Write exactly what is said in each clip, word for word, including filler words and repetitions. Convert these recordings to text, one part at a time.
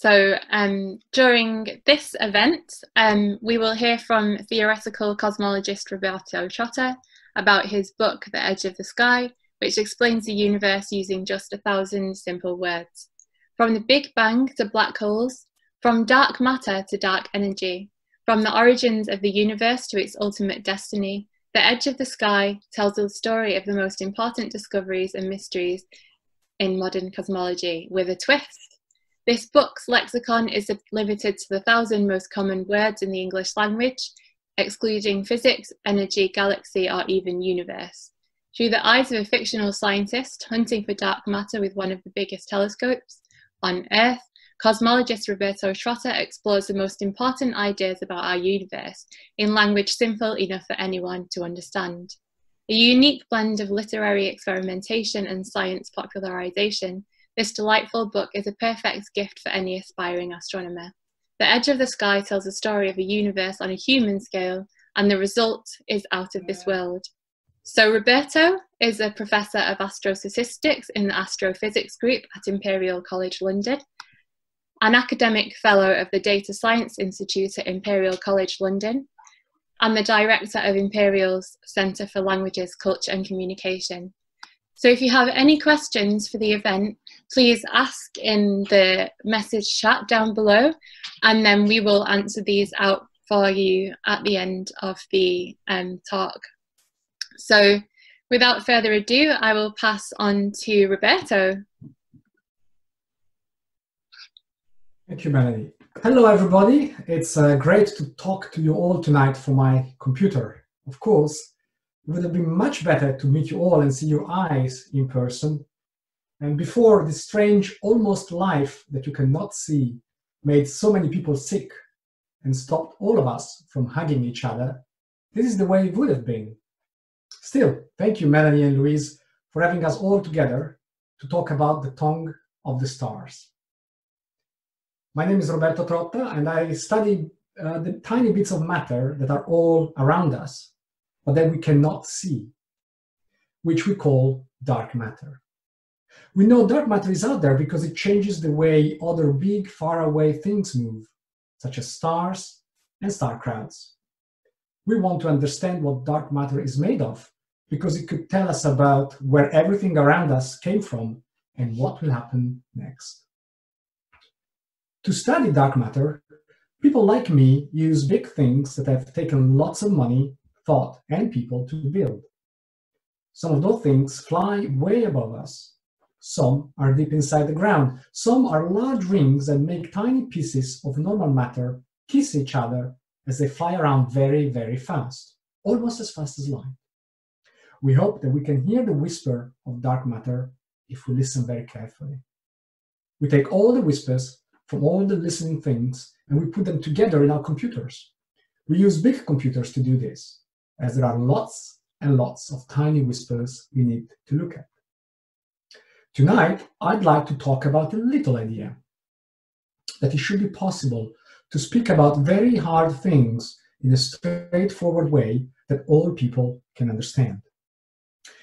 So um, during this event, um, we will hear from theoretical cosmologist Roberto Trotta about his book, The Edge of the Sky, which explains the universe using just a thousand simple words. From the Big Bang to black holes, from dark matter to dark energy, from the origins of the universe to its ultimate destiny, The Edge of the Sky tells the story of the most important discoveries and mysteries in modern cosmology, with a twist. This book's lexicon is limited to the thousand most common words in the English language, excluding physics, energy, galaxy, or even universe. Through the eyes of a fictional scientist hunting for dark matter with one of the biggest telescopes on Earth, cosmologist Roberto Trotta explores the most important ideas about our universe in language simple enough for anyone to understand. A unique blend of literary experimentation and science popularization, this delightful book is a perfect gift for any aspiring astronomer. The Edge of the Sky tells the story of a universe on a human scale, and the result is out of this world. So Roberto is a professor of astrostatistics in the astrophysics group at Imperial College London, an academic fellow of the Data Science Institute at Imperial College London, and the director of Imperial's Centre for Languages, Culture and Communication. So if you have any questions for the event, please ask in the message chat down below, and then we will answer these out for you at the end of the um, talk. So without further ado, I will pass on to Roberto. Thank you, Melanie. Hello, everybody. It's uh, great to talk to you all tonight from my computer. Of course, it would have been much better to meet you all and see your eyes in person. And before this strange, almost life that you cannot see made so many people sick and stopped all of us from hugging each other, this is the way it would have been. Still, thank you, Melanie and Louise, for having us all together to talk about the tongue of the stars. My name is Roberto Trotta, and I study uh, the tiny bits of matter that are all around us, but that we cannot see, which we call dark matter. We know dark matter is out there because it changes the way other big, faraway things move, such as stars and star crowds. We want to understand what dark matter is made of, because it could tell us about where everything around us came from and what will happen next. To study dark matter, people like me use big things that have taken lots of money, thought, and people to build. Some of those things fly way above us. Some are deep inside the ground. Some are large rings that make tiny pieces of normal matter kiss each other as they fly around very, very fast, almost as fast as light. We hope that we can hear the whisper of dark matter if we listen very carefully. We take all the whispers from all the listening things, and we put them together in our computers. We use big computers to do this, as there are lots and lots of tiny whispers we need to look at. Tonight, I'd like to talk about a little idea, that it should be possible to speak about very hard things in a straightforward way that all people can understand.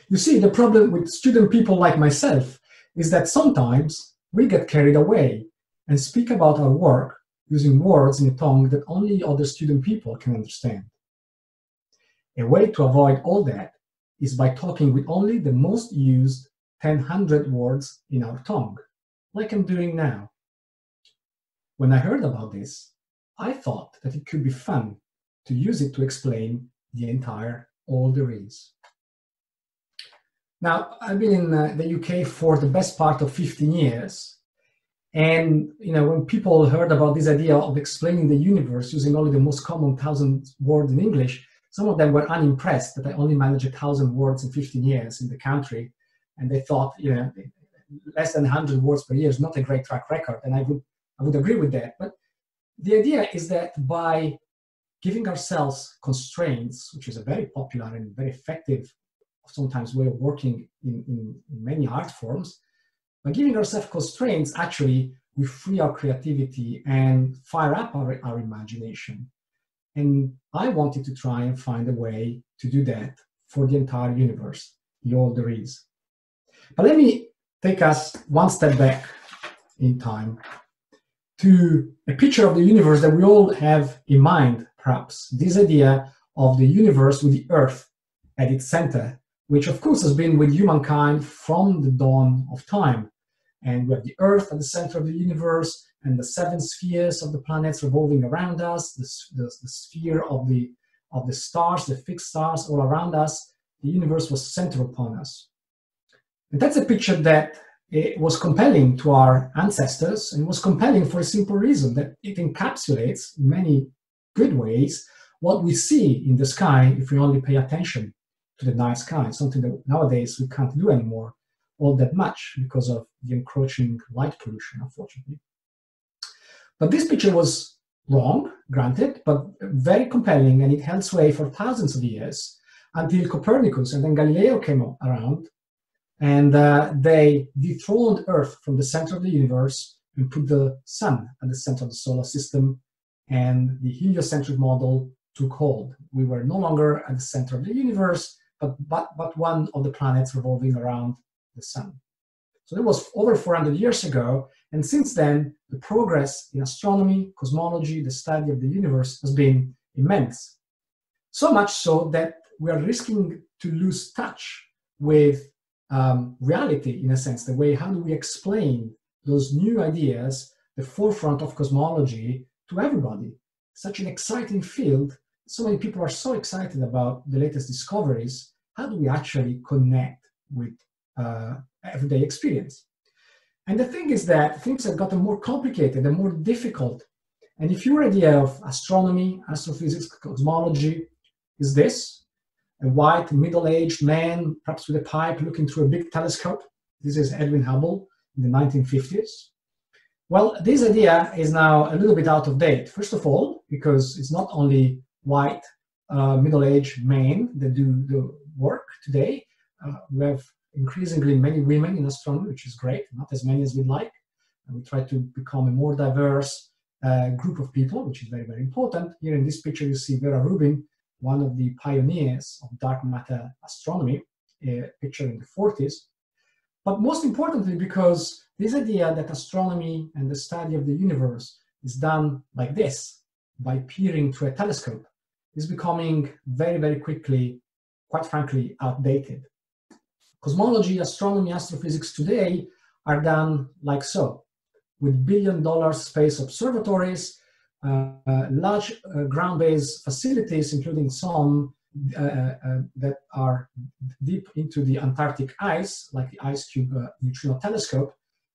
You see, the problem with student people like myself is that sometimes we get carried away and speak about our work using words in a tongue that only other student people can understand. A way to avoid all that is by talking with only the most used ten hundred words in our tongue, like I'm doing now. When I heard about this, I thought that it could be fun to use it to explain the entire all there is. Now, I've been in the U K for the best part of fifteen years, and you know, when people heard about this idea of explaining the universe using only the most common thousand words in English, some of them were unimpressed that I only managed a thousand words in fifteen years in the country. And they thought, you know, less than one hundred words per year is not a great track record. And I would, I would agree with that. But the idea is that by giving ourselves constraints, which is a very popular and very effective, sometimes way of working in, in, in many art forms, by giving ourselves constraints, actually, we free our creativity and fire up our, our imagination. And I wanted to try and find a way to do that for the entire universe, the all there is. But let me take us one step back in time to a picture of the universe that we all have in mind, perhaps. This idea of the universe with the Earth at its center, which of course has been with humankind from the dawn of time. And we have the Earth at the center of the universe, and the seven spheres of the planets revolving around us, the, the, the sphere of the, of the stars, the fixed stars all around us. The universe was centered upon us. And that's a picture that it was compelling to our ancestors, and was compelling for a simple reason, that it encapsulates in many good ways what we see in the sky if we only pay attention to the night sky, something that nowadays we can't do anymore all that much because of the encroaching light pollution, unfortunately. But this picture was wrong, granted, but very compelling, and it held sway for thousands of years until Copernicus and then Galileo came around, and uh, they dethroned Earth from the center of the universe and put the sun at the center of the solar system, and the heliocentric model took hold. We were no longer at the center of the universe, but, but, but one of the planets revolving around the sun. So that was over four hundred years ago, and since then, the progress in astronomy, cosmology, the study of the universe has been immense. So much so that we are risking to lose touch with um, reality, in a sense, the way how do we explain those new ideas, the forefront of cosmology, to everybody. Such an exciting field, so many people are so excited about the latest discoveries. How do we actually connect with Uh, everyday experience? And the thing is that things have gotten more complicated and more difficult. And if your idea of astronomy, astrophysics, cosmology is this, a white middle-aged man, perhaps with a pipe, looking through a big telescope. This is Edwin Hubble in the nineteen fifties. Well, this idea is now a little bit out of date. First of all, because it's not only white uh, middle-aged men that do the work today. Uh, we have increasingly many women in astronomy, which is great, not as many as we'd like. And we try to become a more diverse uh, group of people, which is very, very important. Here in this picture, you see Vera Rubin, one of the pioneers of dark matter astronomy, a picture in the forties. But most importantly, because this idea that astronomy and the study of the universe is done like this, by peering through a telescope, is becoming very, very quickly, quite frankly, outdated. Cosmology, astronomy, astrophysics today are done like so, with billion-dollar space observatories, uh, uh, large uh, ground-based facilities, including some uh, uh, that are deep into the Antarctic ice, like the IceCube uh, Neutrino Telescope.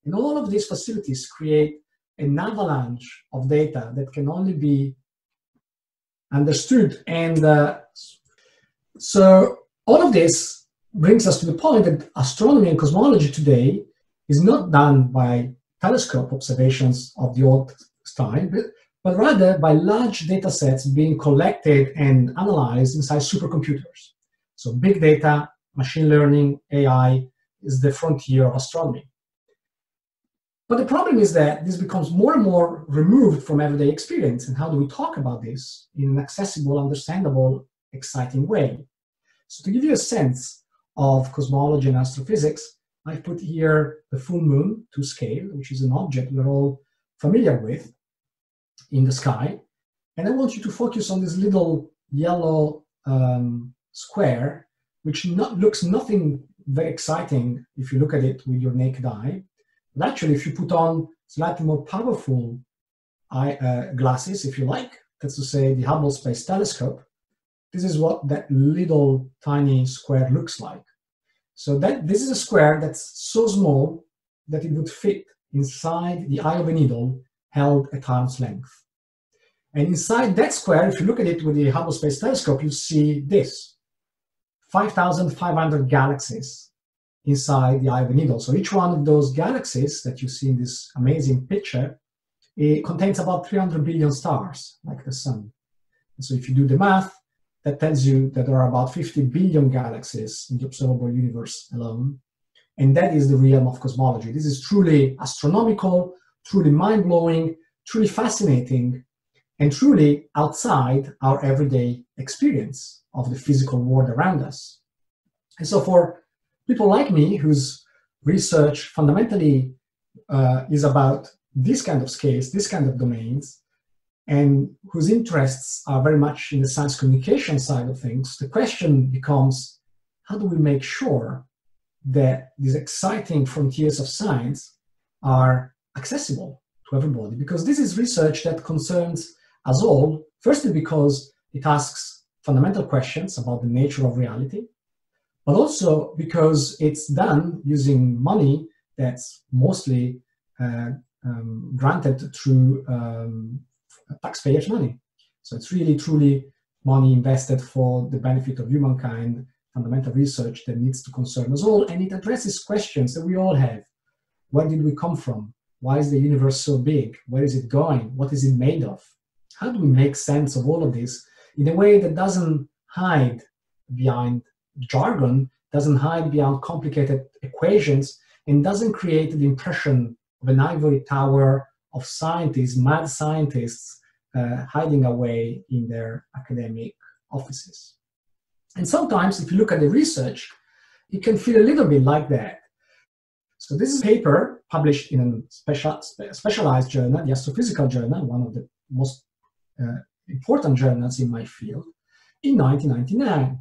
And all of these facilities create an avalanche of data that can only be understood. And uh, so all of this brings us to the point that astronomy and cosmology today is not done by telescope observations of the old style, but, but rather by large data sets being collected and analyzed inside supercomputers. So big data, machine learning, A I is the frontier of astronomy. But the problem is that this becomes more and more removed from everyday experience. And how do we talk about this in an accessible, understandable, exciting way? So to give you a sense of cosmology and astrophysics, I put here the full moon to scale, which is an object we're all familiar with in the sky. And I want you to focus on this little yellow um, square, which not, looks nothing very exciting if you look at it with your naked eye. But actually, if you put on slightly more powerful eye, uh, glasses, if you like, that's to say the Hubble Space Telescope, this is what that little tiny square looks like. So that this is a square that's so small that it would fit inside the eye of a needle held at arm's length. And inside that square, if you look at it with the Hubble Space Telescope, you see this, five thousand five hundred galaxies inside the eye of a needle. So each one of those galaxies that you see in this amazing picture, it contains about three hundred billion stars, like the sun. And so if you do the math, that tells you that there are about fifty billion galaxies in the observable universe alone. And that is the realm of cosmology. This is truly astronomical, truly mind-blowing, truly fascinating, and truly outside our everyday experience of the physical world around us. And so for people like me, whose research fundamentally uh, is about this kind of scales, this kind of domains, and whose interests are very much in the science communication side of things, the question becomes, how do we make sure that these exciting frontiers of science are accessible to everybody? Because this is research that concerns us all, firstly because it asks fundamental questions about the nature of reality, but also because it's done using money that's mostly uh, um, granted through um, taxpayers' money. So it's really, truly money invested for the benefit of humankind, fundamental research that needs to concern us all, and it addresses questions that we all have. Where did we come from? Why is the universe so big? Where is it going? What is it made of? How do we make sense of all of this in a way that doesn't hide behind jargon, doesn't hide behind complicated equations, and doesn't create the impression of an ivory tower of scientists, mad scientists, uh, hiding away in their academic offices? And sometimes, if you look at the research, it can feel a little bit like that. So this is a paper published in a special, specialized journal, the Astrophysical Journal, one of the most uh, important journals in my field, in nineteen ninety-nine.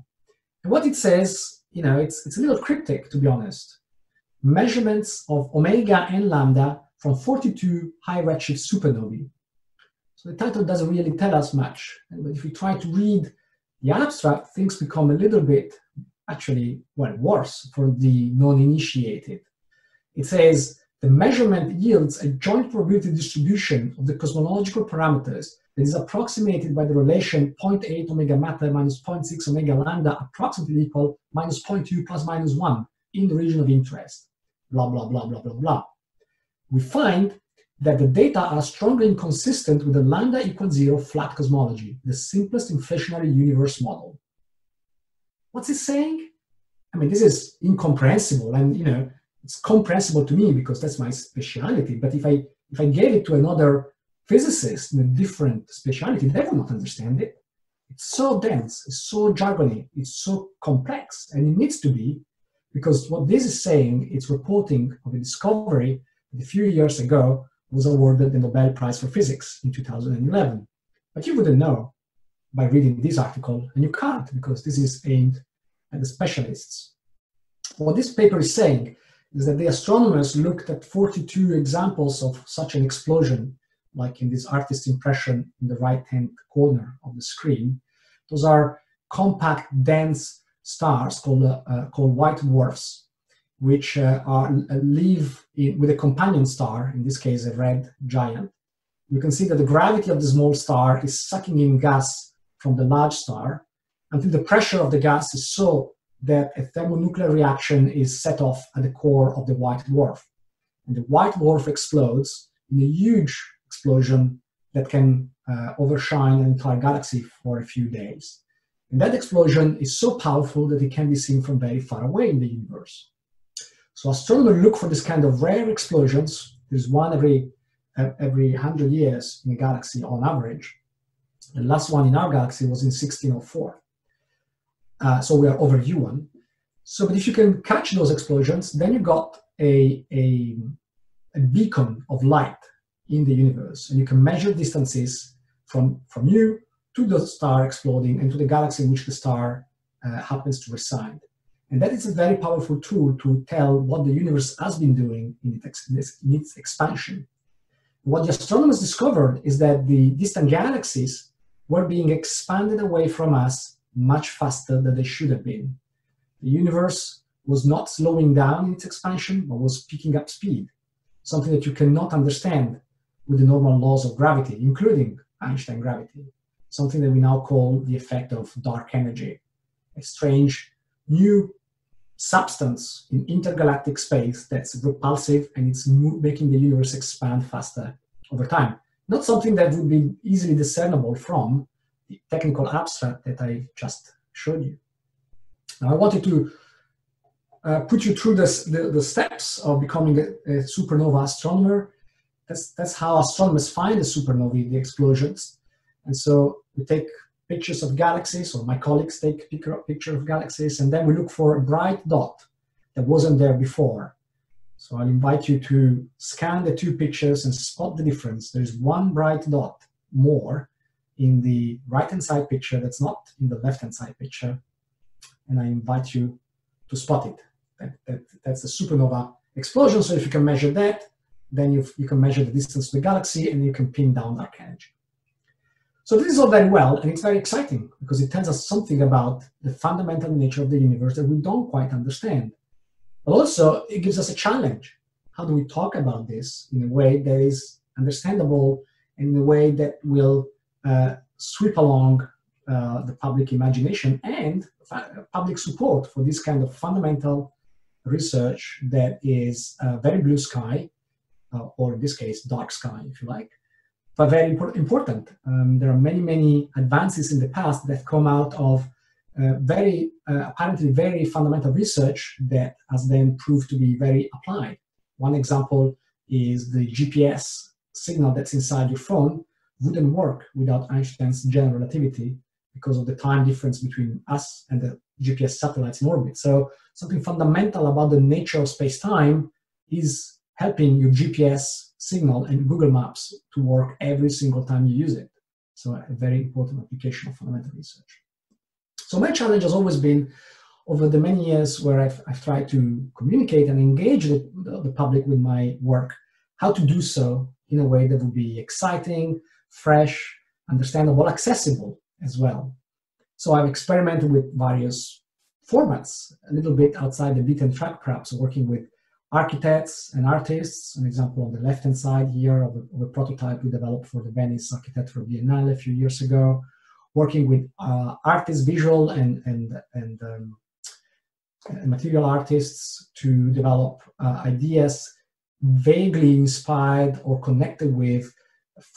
And what it says, you know, it's, it's a little cryptic, to be honest. Measurements of omega and lambda from forty-two high redshift supernovae. So the title doesn't really tell us much, but if we try to read the abstract, things become a little bit, actually, well, worse for the non-initiated. It says, the measurement yields a joint probability distribution of the cosmological parameters that is approximated by the relation zero point eight omega matter minus zero point six omega lambda approximately equal minus zero point two plus minus one in the region of interest, blah, blah, blah, blah, blah, blah. We find that the data are strongly inconsistent with the lambda equals zero flat cosmology, the simplest inflationary universe model. What's it saying? I mean, this is incomprehensible, and you know, it's comprehensible to me because that's my speciality, but if I, if I gave it to another physicist in a different speciality, they will not understand it. It's so dense, it's so jargony, it's so complex, and it needs to be, because what this is saying, it's reporting of a discovery that a few years ago was awarded the Nobel Prize for Physics in two thousand eleven. But you wouldn't know by reading this article, and you can't, because this is aimed at the specialists. What this paper is saying is that the astronomers looked at forty-two examples of such an explosion, like in this artist's impression in the right-hand corner of the screen. Those are compact, dense stars called, uh, uh, called white dwarfs, which uh, are, uh, live in, with a companion star, in this case a red giant. You can see that the gravity of the small star is sucking in gas from the large star until the pressure of the gas is so that a thermonuclear reaction is set off at the core of the white dwarf. And the white dwarf explodes in a huge explosion that can uh, overshine an entire galaxy for a few days. And that explosion is so powerful that it can be seen from very far away in the universe. So astronomers look for this kind of rare explosions. There's one every, uh, every one hundred years in a galaxy on average. The last one in our galaxy was in sixteen oh four. Uh, so we are overdue one. So, but if you can catch those explosions, then you got a, a, a beacon of light in the universe. And you can measure distances from, from you to the star exploding and to the galaxy in which the star uh, happens to reside. And that is a very powerful tool to tell what the universe has been doing in its, in its expansion. What the astronomers discovered is that the distant galaxies were being expanded away from us much faster than they should have been. The universe was not slowing down in its expansion, but was picking up speed, something that you cannot understand with the normal laws of gravity, including Einstein gravity, something that we now call the effect of dark energy, a strange new substance in intergalactic space that's repulsive, and it's making the universe expand faster over time. Not something that would be easily discernible from the technical abstract that I just showed you. Now I wanted to uh, put you through this, the, the steps of becoming a, a supernova astronomer. That's, that's how astronomers find the supernovae, the explosions. And so we take pictures of galaxies, or my colleagues take picture, picture of galaxies, and then we look for a bright dot that wasn't there before. So I'll invite you to scan the two pictures and spot the difference. There's one bright dot more in the right-hand side picture that's not in the left-hand side picture, and I invite you to spot it. That, that, that's the supernova explosion, so if you can measure that, then you've, you can measure the distance to the galaxy and you can pin down dark energy. So this is all very well, and it's very exciting because it tells us something about the fundamental nature of the universe that we don't quite understand. But also, it gives us a challenge. How do we talk about this in a way that is understandable, in a way that will uh, sweep along uh, the public imagination and public support for this kind of fundamental research that is uh, very blue sky, uh, or in this case, dark sky, if you like, but very impor important. Um, there are many, many advances in the past that come out of Uh, very uh, apparently very fundamental research that has then proved to be very applied. One example is the G P S signal that's inside your phone wouldn't work without Einstein's general relativity because of the time difference between us and the G P S satellites in orbit. So something fundamental about the nature of space-time is helping your G P S signal and Google Maps to work every single time you use it. So a very important application of fundamental research. So my challenge has always been, over the many years where I've, I've tried to communicate and engage the, the public with my work, how to do so in a way that would be exciting, fresh, understandable, accessible as well. So I've experimented with various formats, a little bit outside the beaten track perhaps, working with architects and artists, an example on the left-hand side here of a, of a prototype we developed for the Venice Architecture Biennale a few years ago, working with uh, artists, visual and, and, and, um, and material artists to develop uh, ideas vaguely inspired or connected with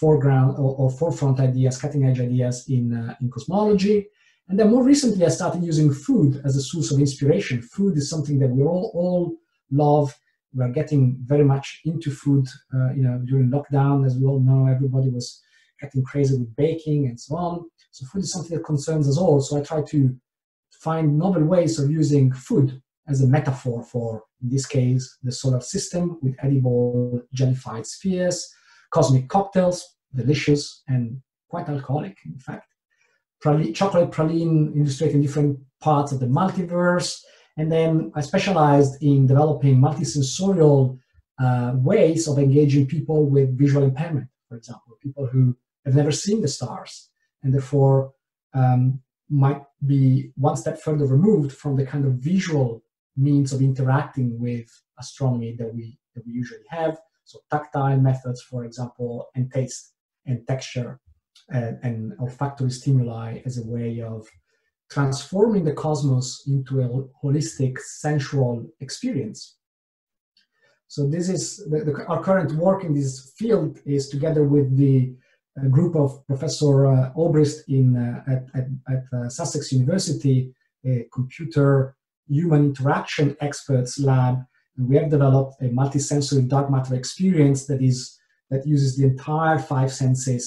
foreground or, or forefront ideas, cutting-edge ideas in, uh, in cosmology. And then more recently, I started using food as a source of inspiration. Food is something that we all, all love. We're getting very much into food uh, you know, during lockdown. As we all know, everybody was getting crazy with baking and so on. So food is something that concerns us all, so I try to find novel ways of using food as a metaphor for, in this case, the solar system with edible jellified spheres, cosmic cocktails, delicious and quite alcoholic, in fact, praline, chocolate praline illustrating different parts of the multiverse, and then I specialized in developing multisensorial uh, ways of engaging people with visual impairment, for example, people who have never seen the stars, and therefore um, might be one step further removed from the kind of visual means of interacting with astronomy that we, that we usually have. So tactile methods, for example, and taste and texture and, and olfactory stimuli as a way of transforming the cosmos into a holistic, sensual experience. So this is, the, the, our current work in this field is together with the a group of Professor uh, Obrist in, uh, at, at, at uh, Sussex University, a computer human interaction experts lab, and we have developed a multisensory dark matter experience that is that uses the entire five senses.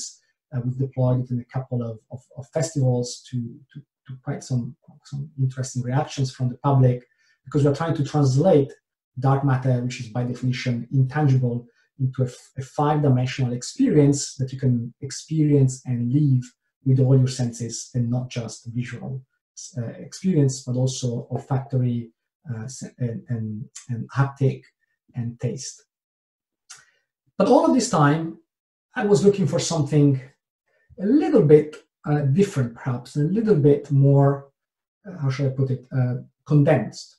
Uh, we've deployed it in a couple of, of, of festivals to, to, to quite some, some interesting reactions from the public, because we're trying to translate dark matter, which is by definition intangible, into a, a five-dimensional experience that you can experience and live with all your senses, and not just visual uh, experience, but also olfactory uh, and, and, and haptic and taste. But all of this time, I was looking for something a little bit uh, different, perhaps, a little bit more, uh, how should I put it, uh, condensed.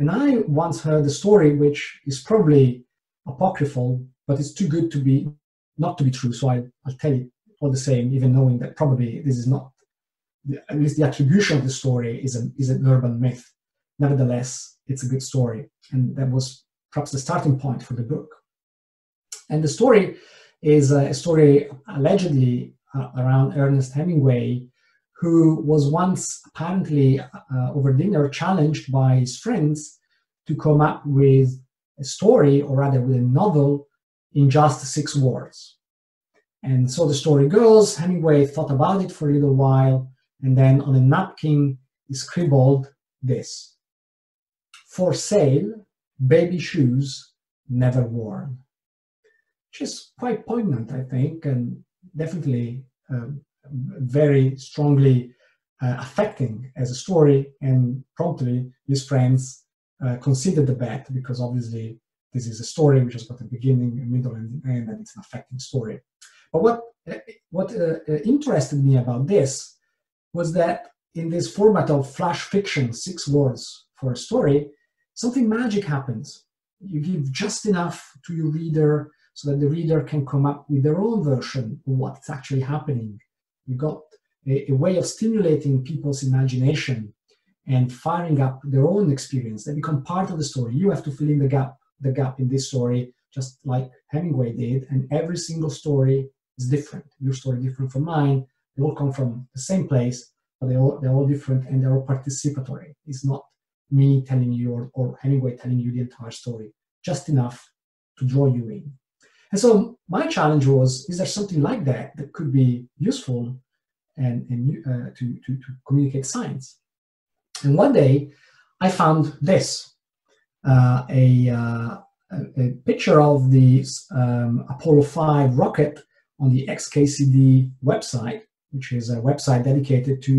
And I once heard a story which is probably apocryphal, but it's too good to be not to be true, so I, I'll tell it all the same, even knowing that probably this is not, at least the attribution of the story is an, is an urban myth. Nevertheless, it's a good story, and that was perhaps the starting point for the book. And the story is a story allegedly uh, around Ernest Hemingway, who was once apparently uh, over dinner challenged by his friends to come up with a story, or rather with a novel, in just six words. And so the story goes, Hemingway thought about it for a little while, and then on a napkin he scribbled this: for sale, baby shoes, never worn, which is quite poignant, I think, and definitely um, very strongly uh, affecting as a story. And promptly, his friends uh, considered the bet, because obviously this is a story which has got a beginning, a middle, and an end, and it's an affecting story. But what what uh, interested me about this was that in this format of flash fiction, six words for a story, something magic happens. You give just enough to your reader so that the reader can come up with their own version of what's actually happening. You got a, a way of stimulating people's imagination and firing up their own experience. They become part of the story. You have to fill in the gap, the gap in this story, just like Hemingway did, and every single story is different. Your story is different from mine. They all come from the same place, but they all, they're all different, and they're all participatory. It's not me telling you or, or Hemingway telling you the entire story, just enough to draw you in. And so my challenge was, is there something like that that could be useful and, and uh, to, to, to communicate science? And one day I found this, uh, a, uh, a picture of the um, Apollo five rocket on the X K C D website, which is a website dedicated to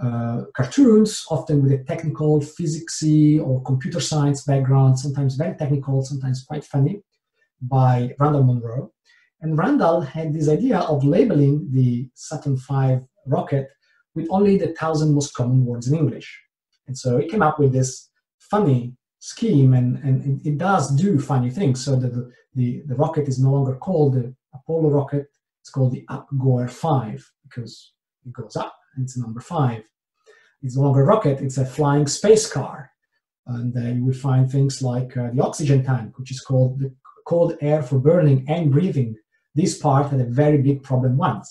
Uh, cartoons, often with a technical, physicsy or computer science background, sometimes very technical, sometimes quite funny, by Randall Munroe. And Randall had this idea of labeling the Saturn five rocket with only the thousand most common words in English. And so he came up with this funny scheme, and, and it does do funny things, so that the, the, the rocket is no longer called the Apollo rocket, it's called the Upgoer five, because it goes up. It's number five. It's no longer a rocket, it's a flying space car. And uh, you will find things like uh, the oxygen tank, which is called the cold air for burning and breathing. This part had a very big problem once.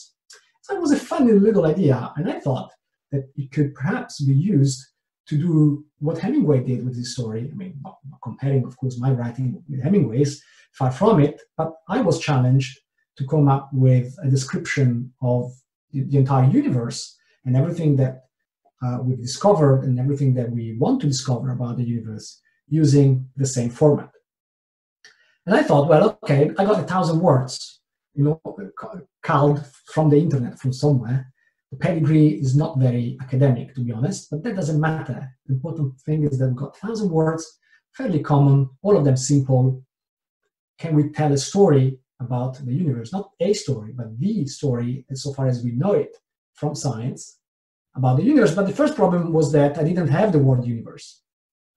So it was a funny little idea, and I thought that it could perhaps be used to do what Hemingway did with his story. I mean, not, not comparing, of course, my writing with Hemingway's, far from it, but I was challenged to come up with a description of the, the entire universe, and everything that uh, we've discovered and everything that we want to discover about the universe using the same format. And I thought, well, okay, I got a thousand words, you know, culled from the internet, from somewhere. The pedigree is not very academic, to be honest, but that doesn't matter. The important thing is that we've got a thousand words, fairly common, all of them simple. Can we tell a story about the universe? Not a story, but the story, as so far as we know it, from science about the universe. But the first problem was that I didn't have the word universe.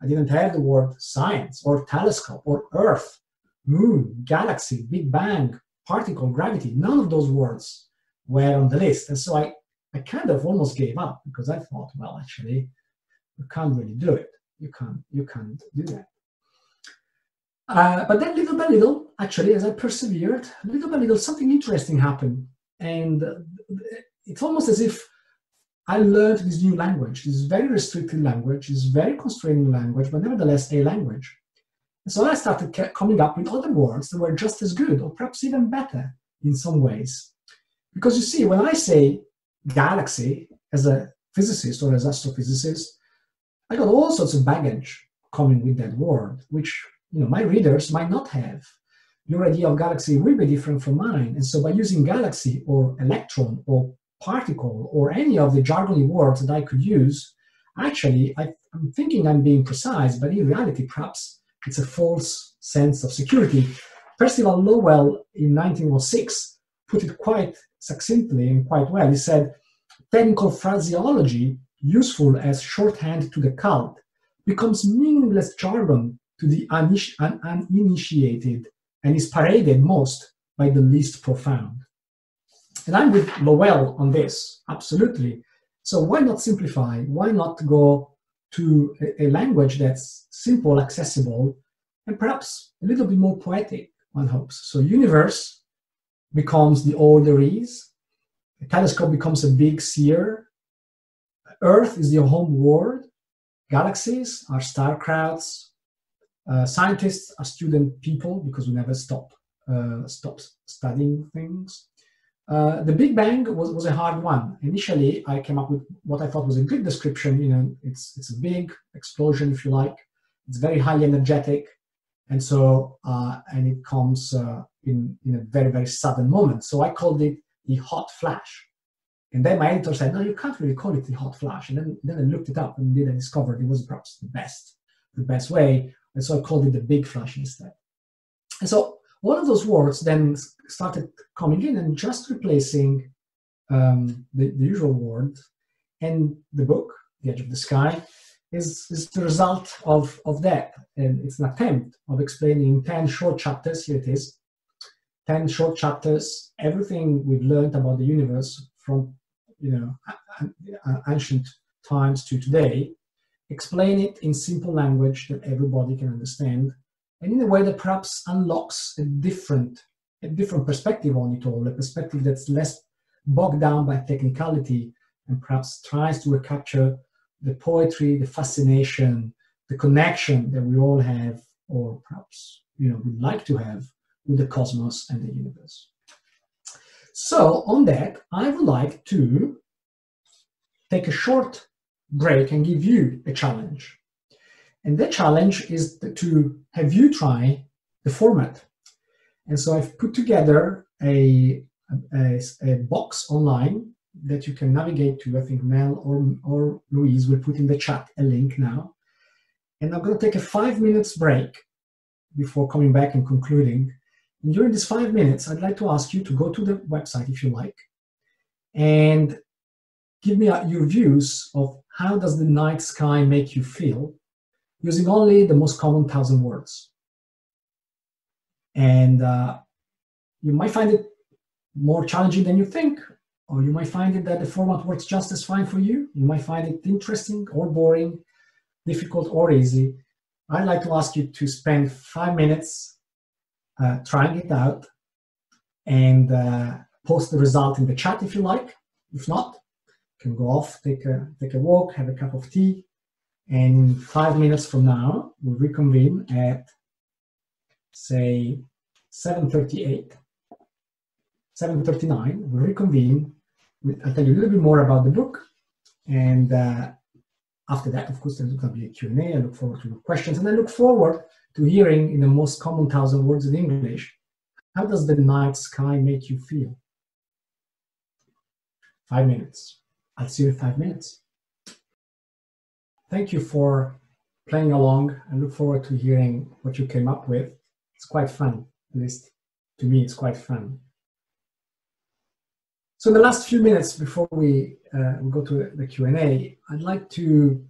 I didn't have the word science or telescope or earth, moon, galaxy, big bang, particle, gravity. None of those words were on the list. And so I, I kind of almost gave up, because I thought, well, actually, you can't really do it. You can't, you can't do that. Uh, but then little by little, actually, as I persevered, little by little, something interesting happened. And uh, it's almost as if I learned this new language, this very restricted language, this very constraining language, but nevertheless a language. And so I started coming up with other words that were just as good, or perhaps even better in some ways. Because you see, when I say galaxy as a physicist or as astrophysicist, I got all sorts of baggage coming with that word, which, you know, my readers might not have. Your idea of galaxy will be different from mine. And so by using galaxy or electron or particle or any of the jargony words that I could use, actually I, I'm thinking I'm being precise, but in reality perhaps it's a false sense of security. Percival Lowell in nineteen oh six put it quite succinctly and quite well. He said, technical phraseology, useful as shorthand to the cult, becomes meaningless jargon to the uninitiated and is paraded most by the least profound. And I'm with Lowell on this, absolutely. So why not simplify? Why not go to a, a language that's simple, accessible, and perhaps a little bit more poetic, one hopes. So universe becomes the order is, a telescope becomes a big seer, Earth is your home world, galaxies are star crowds, uh, scientists are student people, because we never stop, uh, stop studying things. Uh, the Big Bang was, was a hard one. Initially, I came up with what I thought was a good description. You know, it's, it's a big explosion, if you like. It's very highly energetic. And so, uh, and it comes uh, in, in a very, very sudden moment. So I called it the hot flash. And then my editor said, no, you can't really call it the hot flash. And then, then I looked it up, and then I discovered it was perhaps the best, the best way. And so I called it the big flash instead. And so one of those words then started coming in and just replacing um, the, the usual word. And the book, The Edge of the Sky, is, is the result of, of that. And it's an attempt of explaining ten short chapters, here it is, ten short chapters, everything we've learned about the universe from, you know, ancient times to today, explain it in simple language that everybody can understand, and in a way that perhaps unlocks a different, a different perspective on it all, a perspective that's less bogged down by technicality and perhaps tries to recapture the poetry, the fascination, the connection that we all have, or perhaps, you know, would like to have with the cosmos and the universe. So on that, I would like to take a short break and give you a challenge. And the challenge is to have you try the format. And so I've put together a, a, a box online that you can navigate to. I think Mel or, or Louise will put in the chat a link now. And I'm going to take a five minutes break before coming back and concluding. And during these five minutes, I'd like to ask you to go to the website, if you like, and give me your views of how does the night sky make you feel, using only the most common thousand words. And uh, you might find it more challenging than you think, or you might find it that the format works just as fine for you. You might find it interesting or boring, difficult or easy. I'd like to ask you to spend five minutes Uh, trying it out, and uh, post the result in the chat if you like. If not, you can go off, take a, take a walk, have a cup of tea, and five minutes from now, we'll reconvene at, say, seven thirty-eight, seven thirty-nine, we'll reconvene. I'll tell you a little bit more about the book, and uh, after that, of course, there's going to be a Q and A. I look forward to your questions, and I look forward to hearing in the most common thousand words in English, how does the night sky make you feel? Five minutes. I'll see you in five minutes. Thank you for playing along. I look forward to hearing what you came up with. It's quite fun, at least to me, it's quite fun. So in the last few minutes before we uh, go to the Q and A, I'd like to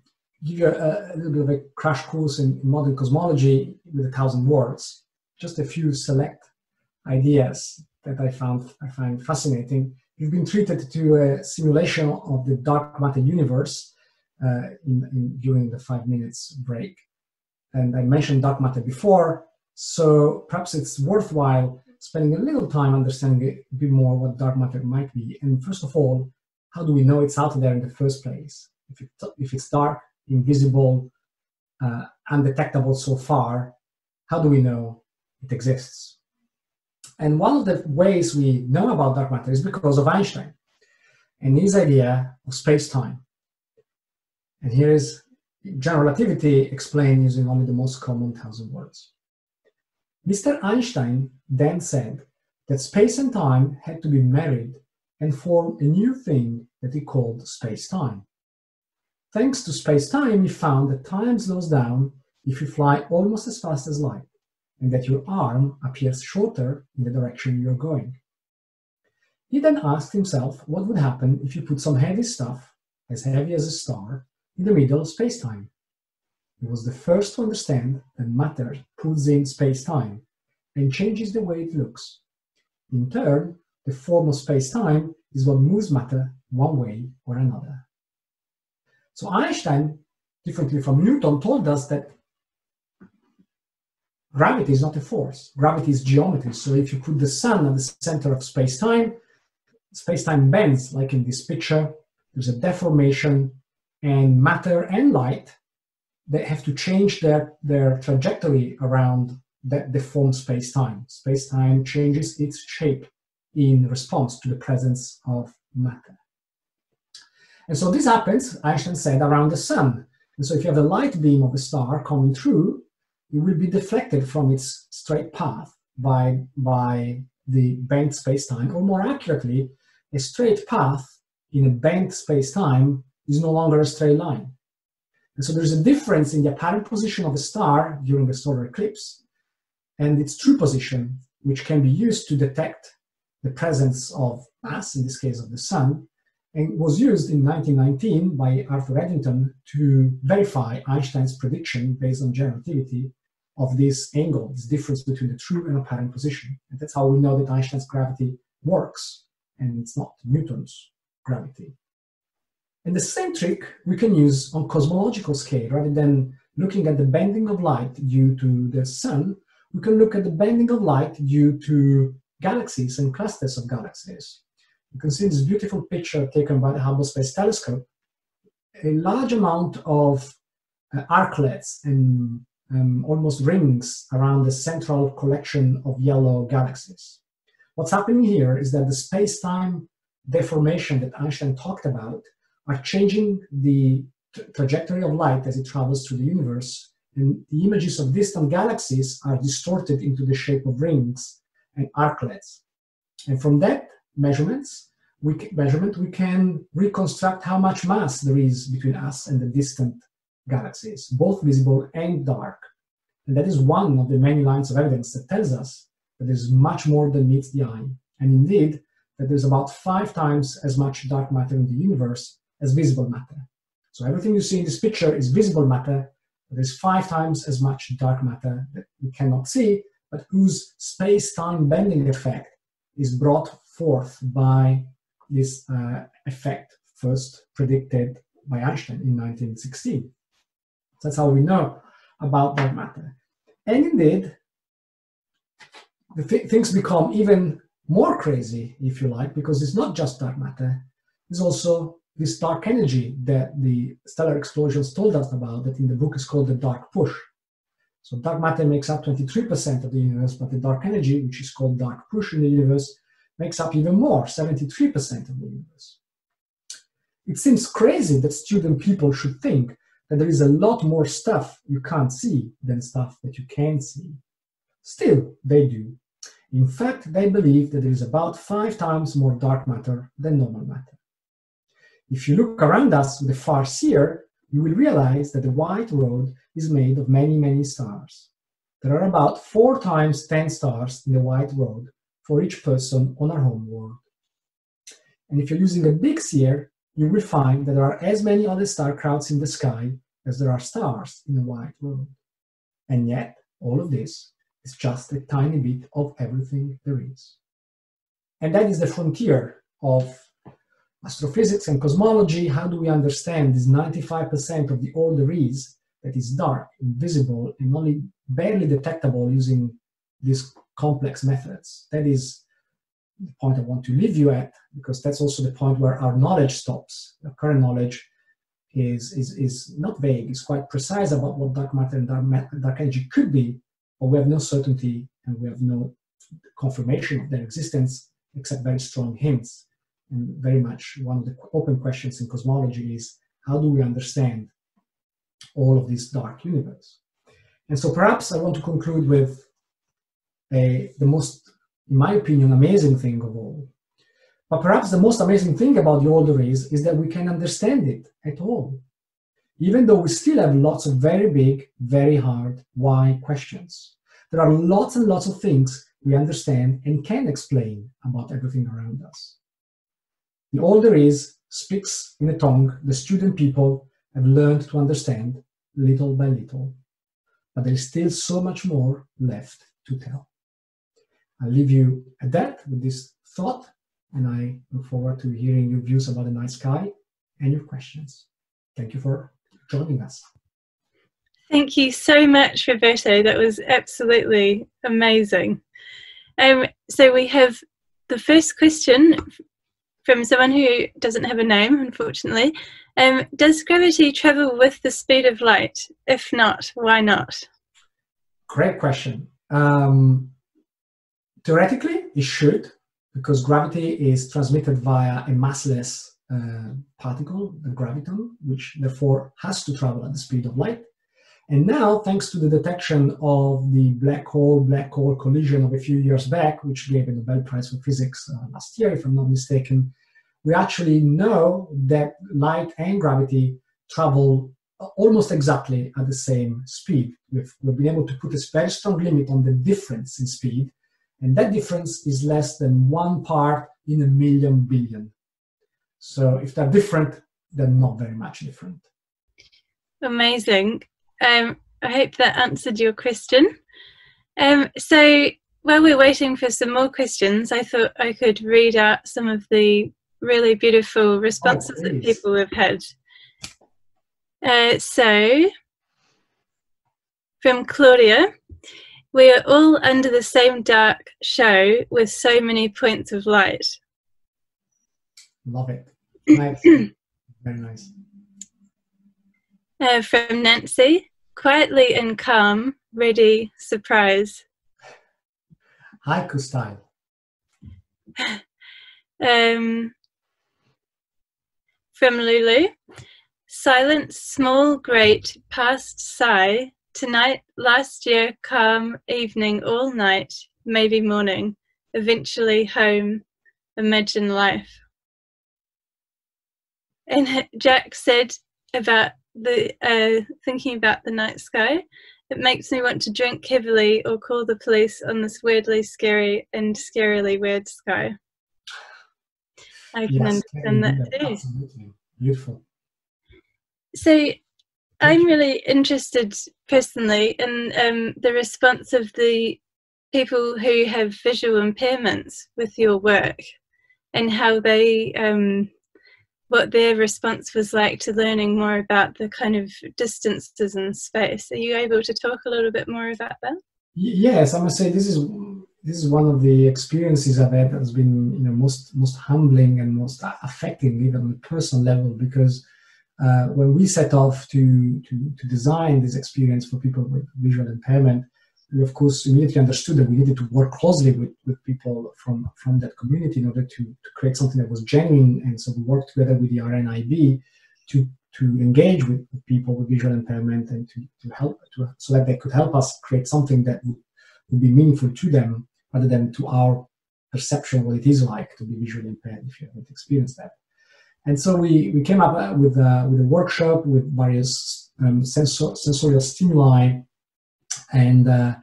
give you a, a little bit of a crash course in modern cosmology with a thousand words. Just a few select ideas that I found I find fascinating. You've been treated to a simulation of the dark matter universe uh, in, in, during the five minutes break. And I mentioned dark matter before, so perhaps it's worthwhile spending a little time understanding a bit more what dark matter might be. And first of all, how do we know it's out there in the first place? If, it, if it's dark, invisible, uh, undetectable so far, how do we know it exists? And one of the ways we know about dark matter is because of Einstein and his idea of space-time. And here is general relativity explained using only the most common thousand words. Mister Einstein then said that space and time had to be married and form a new thing that he called space-time. Thanks to space-time, he found that time slows down if you fly almost as fast as light, and that your arm appears shorter in the direction you're going. He then asked himself what would happen if you put some heavy stuff, as heavy as a star, in the middle of space-time. He was the first to understand that matter pulls in space-time and changes the way it looks. In turn, the form of space-time is what moves matter one way or another. So Einstein, differently from Newton, told us that gravity is not a force. Gravity is geometry. So if you put the sun at the center of space-time, space-time bends, like in this picture. There's a deformation, and matter and light, they have to change their, their trajectory around that deformed space-time. Space-time changes its shape in response to the presence of matter. And so this happens, Einstein said, around the sun. And so if you have a light beam of a star coming through, it will be deflected from its straight path by, by the banked space-time, or more accurately, a straight path in a banked space-time is no longer a straight line. And so there's a difference in the apparent position of a star during a solar eclipse and its true position, which can be used to detect the presence of mass, in this case of the sun, and was used in nineteen nineteen by Arthur Eddington to verify Einstein's prediction based on generativity of this angle, this difference between the true and apparent position. And that's how we know that Einstein's gravity works, and it's not Newton's gravity. And the same trick we can use on cosmological scale. Rather than looking at the bending of light due to the sun, we can look at the bending of light due to galaxies and clusters of galaxies. You can see this beautiful picture taken by the Hubble Space Telescope. A large amount of uh, arclets and um, almost rings around the central collection of yellow galaxies. What's happening here is that the space-time deformation that Einstein talked about are changing the tra trajectory of light as it travels through the universe, and the images of distant galaxies are distorted into the shape of rings and arclets. And from that measurements, we can, measurement, we can reconstruct how much mass there is between us and the distant galaxies, both visible and dark. And that is one of the many lines of evidence that tells us that there's much more than meets the eye, and indeed that there's about five times as much dark matter in the universe as visible matter. So everything you see in this picture is visible matter, but there's five times as much dark matter that we cannot see, but whose space-time bending effect is brought forth by this uh, effect first predicted by Einstein in nineteen sixteen. That's how we know about dark matter. And indeed, the th things become even more crazy, if you like, because it's not just dark matter, it's also this dark energy that the stellar explosions told us about, that in the book is called the dark push. So dark matter makes up twenty-three percent of the universe, but the dark energy, which is called dark push in the universe, makes up even more, seventy-three percent of the universe. It seems crazy that student people should think that there is a lot more stuff you can't see than stuff that you can see. Still, they do. In fact, they believe that there is about five times more dark matter than normal matter. If you look around us with a far-seer, you will realize that the white road is made of many, many stars. There are about four times ten stars in the white road for each person on our home world. And if you're using a big seer, you will find that there are as many other star crowds in the sky as there are stars in the white road. And yet, all of this is just a tiny bit of everything there is. And that is the frontier of astrophysics and cosmology. How do we understand this ninety-five percent of the all there is that is dark, invisible, and only barely detectable using these complex methods? That is the point I want to leave you at, because that's also the point where our knowledge stops. Our current knowledge is, is, is not vague, it's quite precise about what dark matter and dark, matter, dark energy could be, but we have no certainty and we have no confirmation of their existence except very strong hints. And very much one of the open questions in cosmology is, how do we understand all of this dark universe? And so perhaps I want to conclude with a, the most, in my opinion, amazing thing of all. But perhaps the most amazing thing about the all there is is that we can understand it at all, even though we still have lots of very big, very hard why questions. There are lots and lots of things we understand and can explain about everything around us. The all there is speaks in a tongue the student people have learned to understand little by little, but there is still so much more left to tell. I'll leave you at that with this thought, and I look forward to hearing your views about the night sky and your questions. Thank you for joining us. Thank you so much, Roberto. That was absolutely amazing. Um, so we have the first question from someone who doesn't have a name, unfortunately. Um, does gravity travel with the speed of light? If not, why not? Great question. Um, theoretically, it should, because gravity is transmitted via a massless uh, particle, the graviton, which therefore has to travel at the speed of light. And now, thanks to the detection of the black hole-black hole collision of a few years back, which gave a Nobel Prize for Physics uh, last year, if I'm not mistaken, we actually know that light and gravity travel almost exactly at the same speed. We've, we've been able to put a very strong limit on the difference in speed, and that difference is less than one part in a million billion. So if they're different, they're not very much different. Amazing. Um, I hope that answered your question. Um, so while we're waiting for some more questions, I thought I could read out some of the really beautiful responses oh, that people have had. Uh, so, from Claudia, we are all under the same dark show with so many points of light. Love it. Nice. Very nice. Uh, from Nancy, quietly and calm, ready, surprise. Haiku style. um, from Lulu. Silence, small, great, past sigh, tonight, last year, calm, evening, all night, maybe morning, eventually home, imagine life. And Jack said about the uh, thinking about the night sky, it makes me want to drink heavily or call the police on this weirdly scary and scarily weird sky. I can yes, understand that too. Absolutely. Beautiful. So I'm really interested personally in um, the response of the people who have visual impairments with your work and how they, um, what their response was like to learning more about the kind of distances in space. Are you able to talk a little bit more about that? Yes, I must say this is, this is one of the experiences I've had that has been, you know, most, most humbling and most affecting even on a personal level, because Uh, when we set off to, to, to design this experience for people with visual impairment, we of course immediately understood that we needed to work closely with, with people from, from that community in order to, to create something that was genuine. And so we worked together with the R N I B to, to engage with people with visual impairment and to, to help, to, so that they could help us create something that would, would be meaningful to them rather than to our perception of what it is like to be visually impaired if you haven't experienced that. And so we, we came up with a, with a workshop with various um, sensor, sensorial stimuli and, uh,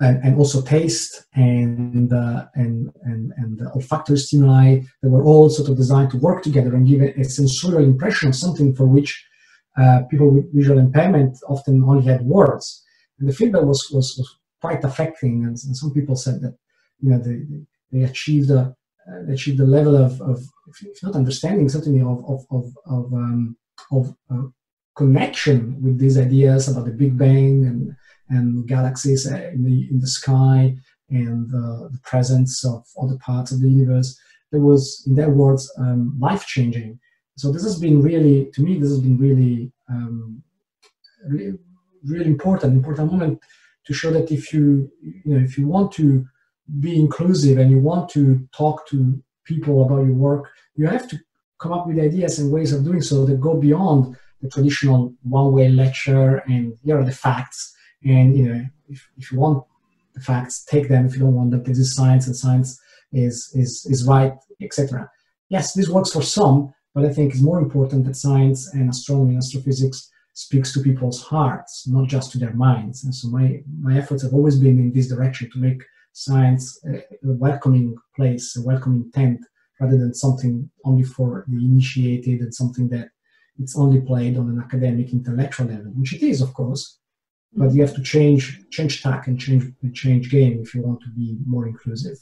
and and also taste and, uh, and, and, and olfactory stimuli that were all sort of designed to work together and give a, a sensorial impression of something for which uh, people with visual impairment often only had words. And the feedback was, was, was quite affecting, and, and some people said that, you know, they, they achieved a achieve the level of, of if not understanding, certainly of, of, of, of, um, of uh, connection with these ideas about the Big Bang and, and galaxies in the, in the sky and uh, the presence of other parts of the universe. It was, in their words, um, life-changing. So this has been really, to me, this has been really, um, really, really important, important moment to show that if you, you know, if you want to be inclusive and you want to talk to people about your work, you have to come up with ideas and ways of doing so that go beyond the traditional one-way lecture and here are the facts, and you know, if, if you want the facts, take them. If you don't want them, this is science and science is is, is right, et cetera. Yes, this works for some, but I think it's more important that science and astronomy and astrophysics speaks to people's hearts, not just to their minds. And so my, my efforts have always been in this direction, to make science a welcoming place, a welcoming tent, rather than something only for the initiated and something that it's only played on an academic, intellectual level, which it is, of course, but you have to change change tack and change, change game if you want to be more inclusive.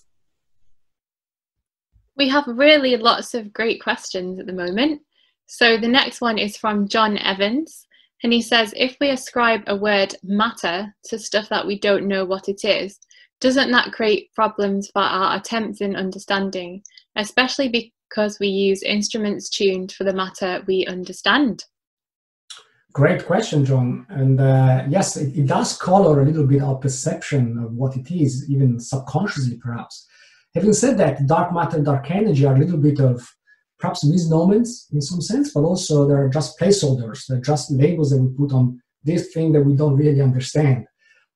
We have really lots of great questions at the moment. So the next one is from John Evans, and he says, if we ascribe a word matter to stuff that we don't know what it is, doesn't that create problems for our attempts in understanding, especially because we use instruments tuned for the matter we understand? Great question, John. And uh, yes, it, it does color a little bit our perception of what it is, even subconsciously perhaps. Having said that, dark matter, dark energy are a little bit of perhaps misnomers in some sense, but also they're just placeholders. They're just labels that we put on this thing that we don't really understand.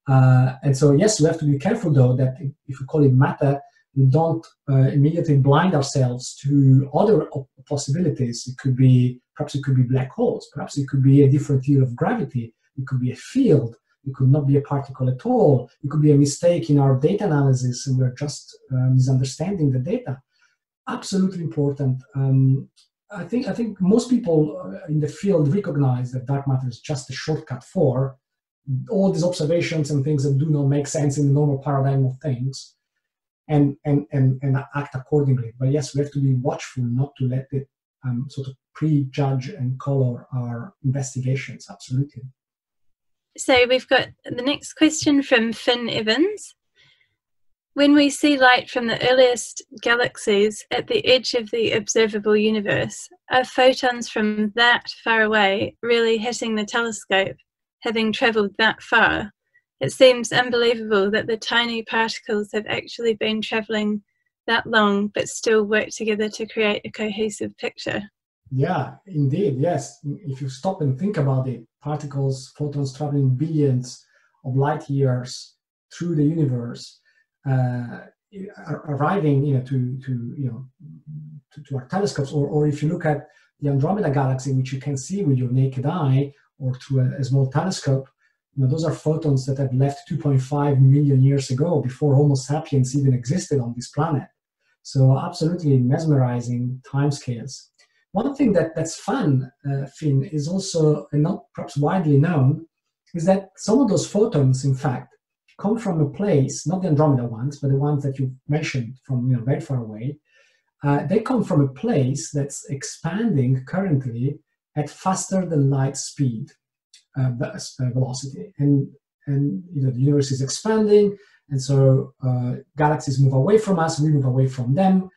Uh, and so, yes, we have to be careful, though, that if we call it matter, we don't uh, immediately blind ourselves to other possibilities. It could be, perhaps it could be black holes, perhaps it could be a different theory of gravity, it could be a field, it could not be a particle at all, it could be a mistake in our data analysis and we're just uh, misunderstanding the data. Absolutely important. Um, I think, I think most people in the field recognize that dark matter is just a shortcut for all these observations and things that do not make sense in the normal paradigm of things. And, and, and, and act accordingly. But yes, we have to be watchful not to let it um, sort of prejudge and color our investigations, absolutely. So we've got the next question from Finn Evans. When we see light from the earliest galaxies at the edge of the observable universe, are photons from that far away really hitting the telescope, having traveled that far? It seems unbelievable that the tiny particles have actually been travelling that long but still work together to create a cohesive picture. Yeah, indeed, yes. If you stop and think about it, particles, photons travelling billions of light years through the universe, uh, arriving you know, to, to, you know, to, to our telescopes, or, or if you look at the Andromeda galaxy, which you can see with your naked eye or through a, a small telescope, now, those are photons that have left two point five million years ago, before Homo sapiens even existed on this planet. So absolutely mesmerizing timescales. One thing that, that's fun, uh, Finn, is also, and not perhaps widely known, is that some of those photons, in fact, come from a place, not the Andromeda ones, but the ones that you mentioned from you know, very far away. Uh, they come from a place that's expanding currently at faster than light speed. Uh, velocity, and and you know the universe is expanding, and so uh, galaxies move away from us, we move away from them,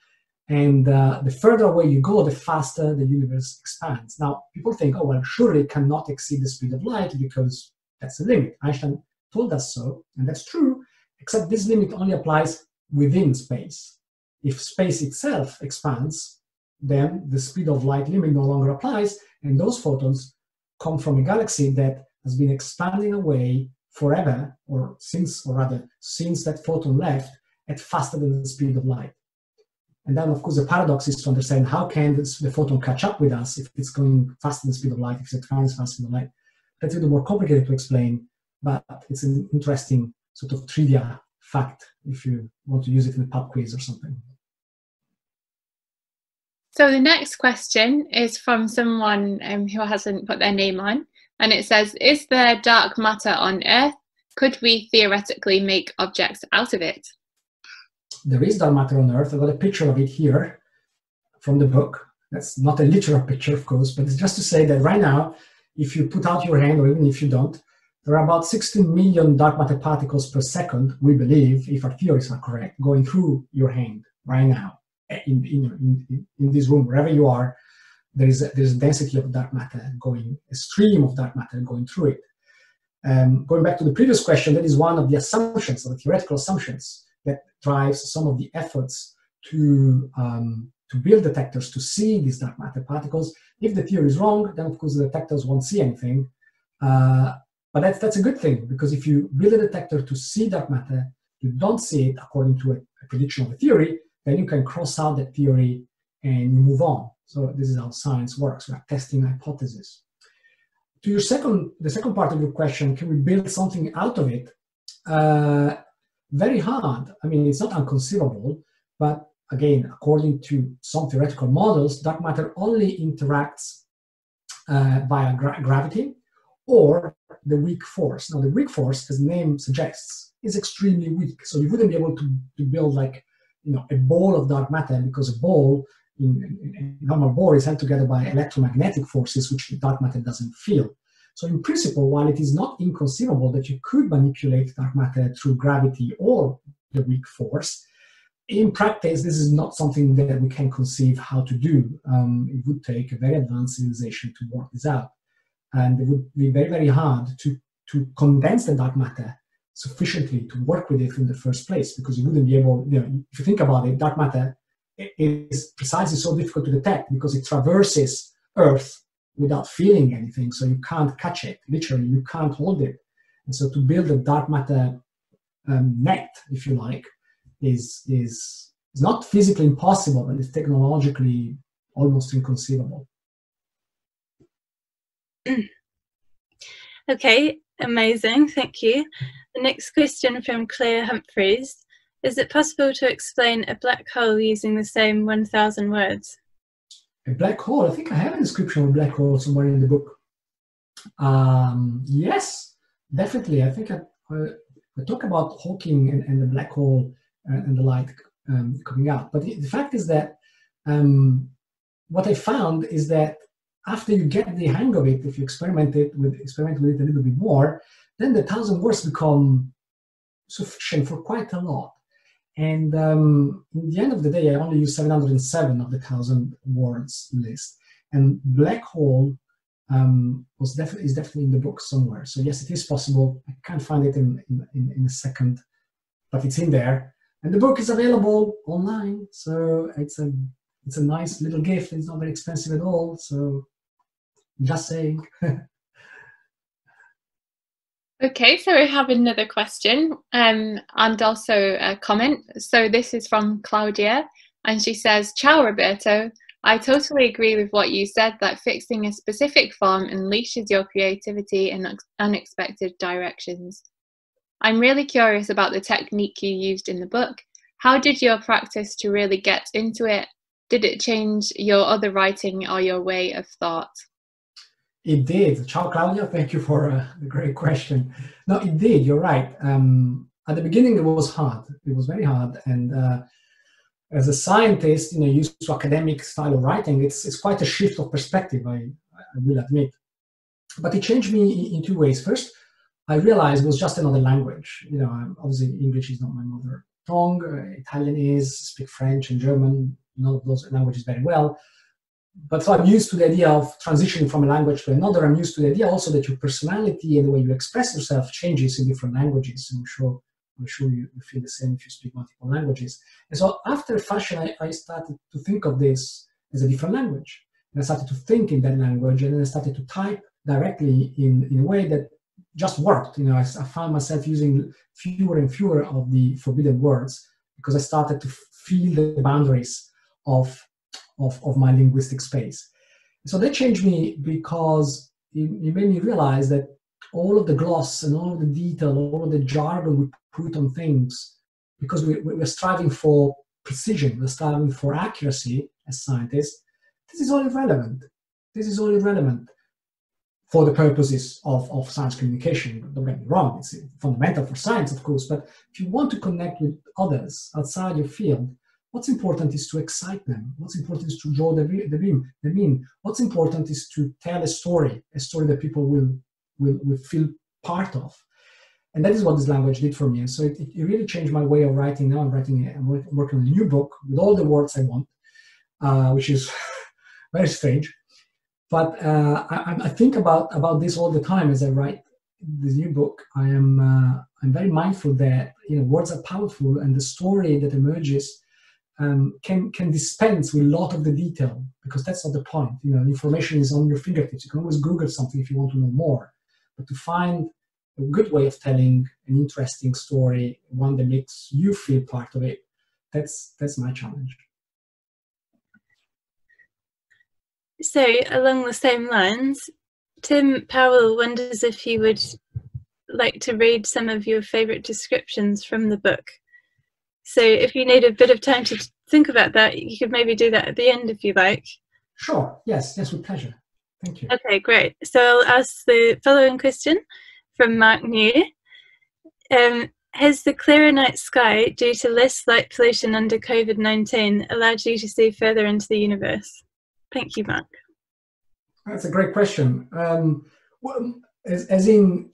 and uh, the further away you go, the faster the universe expands. Now people think, oh well, surely it cannot exceed the speed of light because that's the limit. Einstein told us so, and that's true. Except this limit only applies within space. If space itself expands, then the speed of light limit no longer applies, and those photons come from a galaxy that has been expanding away forever, or since, or rather, since that photon left, at faster than the speed of light. And then, of course, the paradox is to understand how can this, the photon catch up with us if it's going faster than the speed of light, if it's advancing faster than light. That's a little more complicated to explain, but it's an interesting sort of trivia fact if you want to use it in a pub quiz or something. So the next question is from someone um, who hasn't put their name on, and it says, is there dark matter on Earth? Could we theoretically make objects out of it? There is dark matter on Earth. I've got a picture of it here from the book. That's not a literal picture, of course, but it's just to say that right now, if you put out your hand, or even if you don't, there are about sixteen million dark matter particles per second, we believe, if our theories are correct, going through your hand right now. In, in, in, in this room, wherever you are, there is a, there's a density of dark matter going, a stream of dark matter going through it. Um, going back to the previous question, that is one of the assumptions, or the theoretical assumptions, that drives some of the efforts to, um, to build detectors to see these dark matter particles. If the theory is wrong, then of course the detectors won't see anything. Uh, but that's, that's a good thing, because if you build a detector to see dark matter, you don't see it according to a, a prediction of the theory, then you can cross out that theory and move on. So this is how science works. We are testing hypotheses. To your second, the second part of your question, can we build something out of it? Uh, very hard. I mean, it's not inconceivable, but again, according to some theoretical models, dark matter only interacts uh, via gra gravity or the weak force. Now, the weak force, as the name suggests, is extremely weak. So you wouldn't be able to, to build like you know, a ball of dark matter, because a ball, in, a normal ball, is held together by electromagnetic forces, which the dark matter doesn't feel. So in principle, while it is not inconceivable that you could manipulate dark matter through gravity or the weak force, in practice, this is not something that we can conceive how to do. Um, it would take a very advanced civilization to work this out. And it would be very, very hard to, to condense the dark matter sufficiently to work with it in the first place, because you wouldn't be able, you know, if you think about it, dark matter is precisely so difficult to detect because it traverses Earth without feeling anything, so you can't catch it, literally, you can't hold it. And so to build a dark matter um, net, if you like, is, is not physically impossible, but it's technologically almost inconceivable. Okay, amazing, thank you. The next question from Claire Humphreys. Is it possible to explain a black hole using the same one thousand words? A black hole? I think I have a description of a black hole somewhere in the book. Um, yes, definitely. I think I, I, I talk about Hawking and, and the black hole and, and the light um, coming out. But the, the fact is that um, what I found is that after you get the hang of it, if you experiment it with, experiment with it a little bit more, then the thousand words become sufficient for quite a lot. And um, in the end of the day, I only use seven hundred and seven of the thousand words list. And black hole um, was definitely is definitely in the book somewhere. So yes, it is possible. I can't find it in in, in a second, but it's in there. And the book is available online, so it's a it's a nice little gift. It's not very expensive at all. So just saying. Okay, so we have another question um, and also a comment. So this is from Claudia, and she says, "Ciao Roberto, I totally agree with what you said that fixing a specific form unleashes your creativity in unexpected directions. I'm really curious about the technique you used in the book. How did your practice to really get into it? Did it change your other writing or your way of thought?" It did. Ciao, Claudia. Thank you for uh, a great question. No, it did. You're right. Um, at the beginning, it was hard. It was very hard. And uh, as a scientist, you know, used to academic style of writing, it's, it's quite a shift of perspective, I, I will admit. But it changed me in, in two ways. First, I realized it was just another language. You know, I'm, obviously, English is not my mother tongue. Uh, Italian is. Speak French and German. None of those languages very well. But so I'm used to the idea of transitioning from a language to another. I'm used to the idea also that your personality and the way you express yourself changes in different languages. I'm sure, I'm sure you, you feel the same if you speak multiple languages. And so after fashion, I, I started to think of this as a different language. And I started to think in that language, and then I started to type directly in, in a way that just worked. You know, I, I found myself using fewer and fewer of the forbidden words because I started to feel the boundaries of Of, of my linguistic space. So that changed me because it, it made me realize that all of the gloss and all of the detail, all of the jargon we put on things, because we, we're striving for precision, we're striving for accuracy as scientists, this is all irrelevant. This is all irrelevant for the purposes of, of science communication. Don't get me wrong, it's fundamental for science, of course, but if you want to connect with others outside your field, what's important is to excite them. What's important is to draw the the beam, the mean. What's important is to tell a story, a story that people will, will, will feel part of. And that is what this language did for me. And so it, it really changed my way of writing. Now I'm writing, I'm working on a new book with all the words I want, uh, which is very strange. But uh, I, I think about, about this all the time as I write this new book. I am uh, I'm very mindful that you know words are powerful, and the story that emerges Um, can can dispense with a lot of the detail, because that's not the point. You know, information is on your fingertips. You can always Google something if you want to know more. But to find a good way of telling an interesting story, one that makes you feel part of it, that's that's my challenge. So along the same lines, Tim Powell wonders if you would like to read some of your favourite descriptions from the book. So if you need a bit of time to think about that, you could maybe do that at the end if you like. Sure, yes, yes, with pleasure. Thank you. Okay, great. So I'll ask the following question from Mark New. Um, has the clearer night sky, due to less light pollution under COVID nineteen, allowed you to see further into the universe? Thank you, Mark. That's a great question. Um, well, as, as in...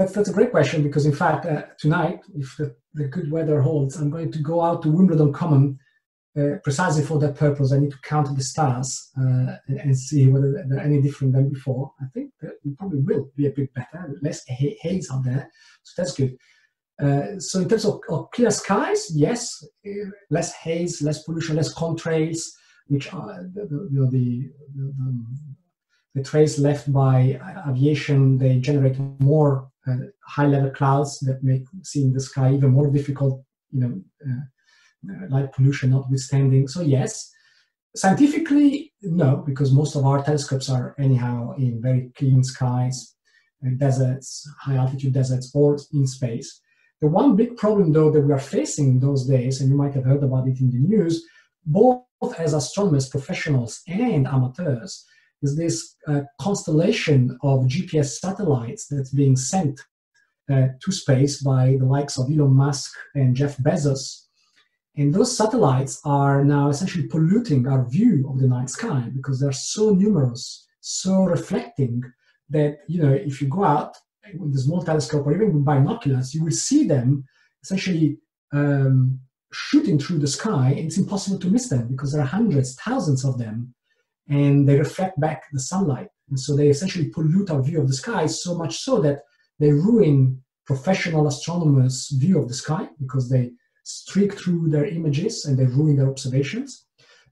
That's, that's a great question, because in fact, uh, tonight, if the, the good weather holds, I'm going to go out to Wimbledon Common uh, precisely for that purpose. I need to count the stars uh, and, and see whether they're any different than before. I think that it probably will be a bit better, less ha haze out there, so that's good. Uh, so in terms of, of clear skies, yes, less haze, less pollution, less contrails, which are the, the, the, the, the trace left by aviation, they generate more uh, high-level clouds that make seeing the sky even more difficult, you know, uh, light pollution notwithstanding. So yes, scientifically, no, because most of our telescopes are anyhow in very clean skies, deserts, high-altitude deserts, or in space. The one big problem, though, that we are facing those days, and you might have heard about it in the news, both as astronomers, professionals, and amateurs, is this uh, constellation of G P S satellites that's being sent uh, to space by the likes of Elon Musk and Jeff Bezos. And those satellites are now essentially polluting our view of the night sky because they're so numerous, so reflecting, that, you know, if you go out with a small telescope or even with binoculars, you will see them essentially um, shooting through the sky, and it's impossible to miss them because there are hundreds, thousands of them, and they reflect back the sunlight. And so they essentially pollute our view of the sky, so much so that they ruin professional astronomers' view of the sky because they streak through their images and they ruin their observations.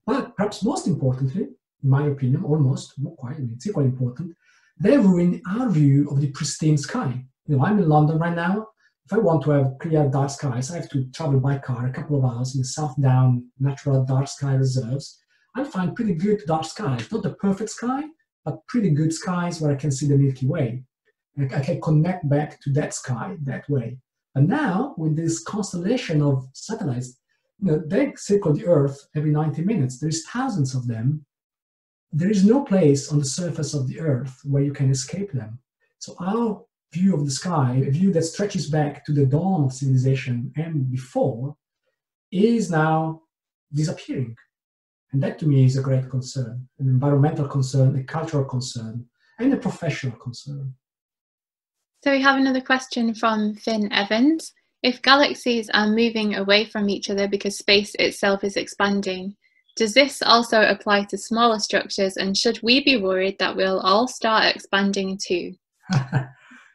But perhaps most importantly, in my opinion, almost, not quite, I mean, it's equally important, they ruin our view of the pristine sky. You know, I'm in London right now. If I want to have clear dark skies, I have to travel by car a couple of hours in the South Down Natural Dark Sky Reserves. I find pretty good dark skies, not the perfect sky, but pretty good skies where I can see the Milky Way. And I can connect back to that sky that way. And now, with this constellation of satellites, you know, they circle the Earth every ninety minutes. There's thousands of them. There is no place on the surface of the Earth where you can escape them. So our view of the sky, a view that stretches back to the dawn of civilization and before, is now disappearing. And that, to me, is a great concern, an environmental concern, a cultural concern, and a professional concern. So we have another question from Finn Evans. If galaxies are moving away from each other because space itself is expanding, does this also apply to smaller structures, and should we be worried that we'll all start expanding too?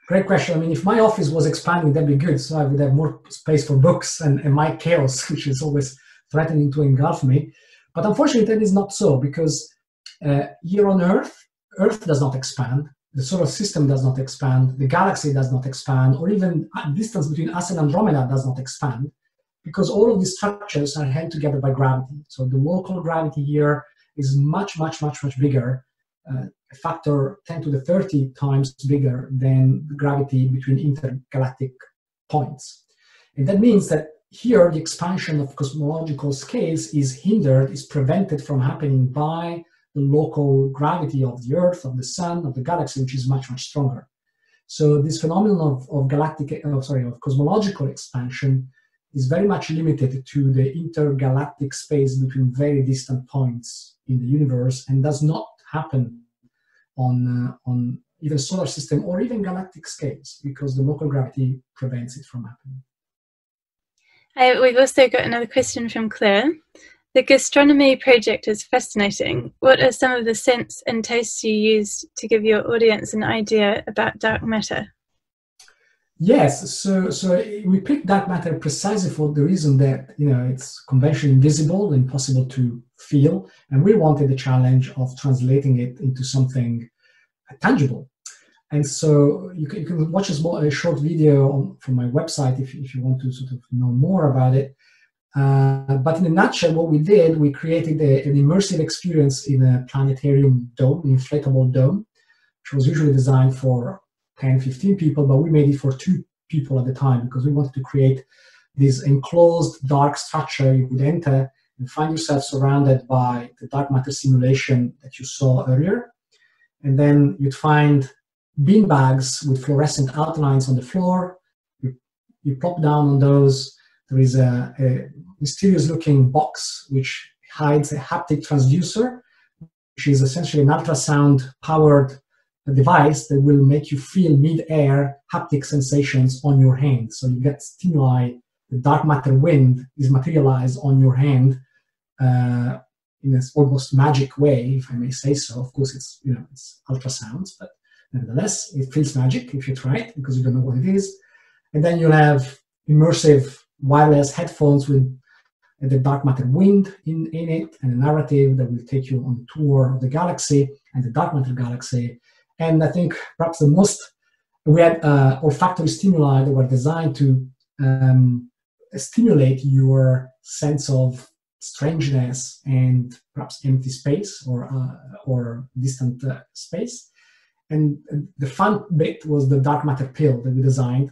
Great question. I mean, if my office was expanding, that'd be good. So I would have more space for books and, and my chaos, which is always threatening to engulf me. But unfortunately, that is not so, because uh, here on Earth, Earth does not expand. The solar system does not expand, the galaxy does not expand, or even distance between us and Andromeda does not expand, because all of these structures are held together by gravity. So the local gravity here is much, much, much, much bigger, uh, a factor ten to the thirty times bigger than the gravity between intergalactic points. And that means that here the expansion of cosmological scales is hindered, is prevented from happening by the local gravity of the Earth, of the Sun, of the galaxy, which is much, much stronger. So this phenomenon of, of galactic, oh, sorry, of cosmological expansion is very much limited to the intergalactic space between very distant points in the universe, and does not happen on, uh, on either solar system or even galactic scales, because the local gravity prevents it from happening. Uh, we've also got another question from Claire. The gastronomy project is fascinating. What are some of the scents and tastes you used to give your audience an idea about dark matter? Yes, so, so we picked dark matter precisely for the reason that, you know, it's conventionally invisible, impossible to feel, and we wanted the challenge of translating it into something tangible. And so you can, you can watch a, small, a short video on, from my website if, if you want to sort of know more about it. Uh, but in a nutshell, what we did, we created a, an immersive experience in a planetarium dome, an inflatable dome, which was usually designed for ten, fifteen people, but we made it for two people at the time because we wanted to create this enclosed dark structure you would enter and find yourself surrounded by the dark matter simulation that you saw earlier. And then you'd find bean bags with fluorescent outlines on the floor. You, you plop down on those. There is a, a mysterious-looking box which hides a haptic transducer, which is essentially an ultrasound-powered device that will make you feel mid-air haptic sensations on your hand. So you get stimuli, the dark matter wind is materialized on your hand uh, in this almost magic way, if I may say so. Of course, it's, you know, it's ultrasounds, but nevertheless, it feels magic if you try it, because you don't know what it is. And then you'll have immersive wireless headphones with and the dark matter wind in, in it, and a narrative that will take you on a tour of the galaxy and the dark matter galaxy. And I think perhaps the most, we had uh, olfactory stimuli that were designed to um, stimulate your sense of strangeness and perhaps empty space or, uh, or distant uh, space. And the fun bit was the dark matter pill that we designed,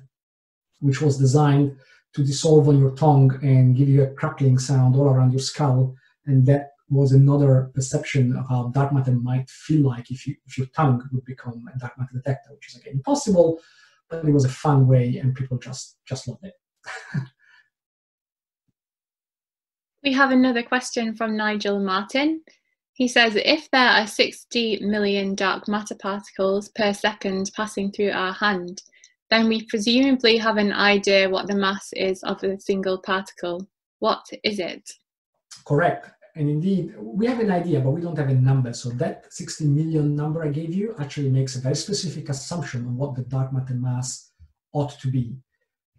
which was designed to dissolve on your tongue and give you a crackling sound all around your skull. And that was another perception of how dark matter might feel like if, you, if your tongue would become a dark matter detector, which is again impossible, but it was a fun way and people just, just loved it. We have another question from Nigel Martin. He says, if there are sixty million dark matter particles per second passing through our hand, then we presumably have an idea what the mass is of a single particle. What is it? Correct. And indeed, we have an idea, but we don't have a number. So that sixty million number I gave you actually makes a very specific assumption on what the dark matter mass ought to be.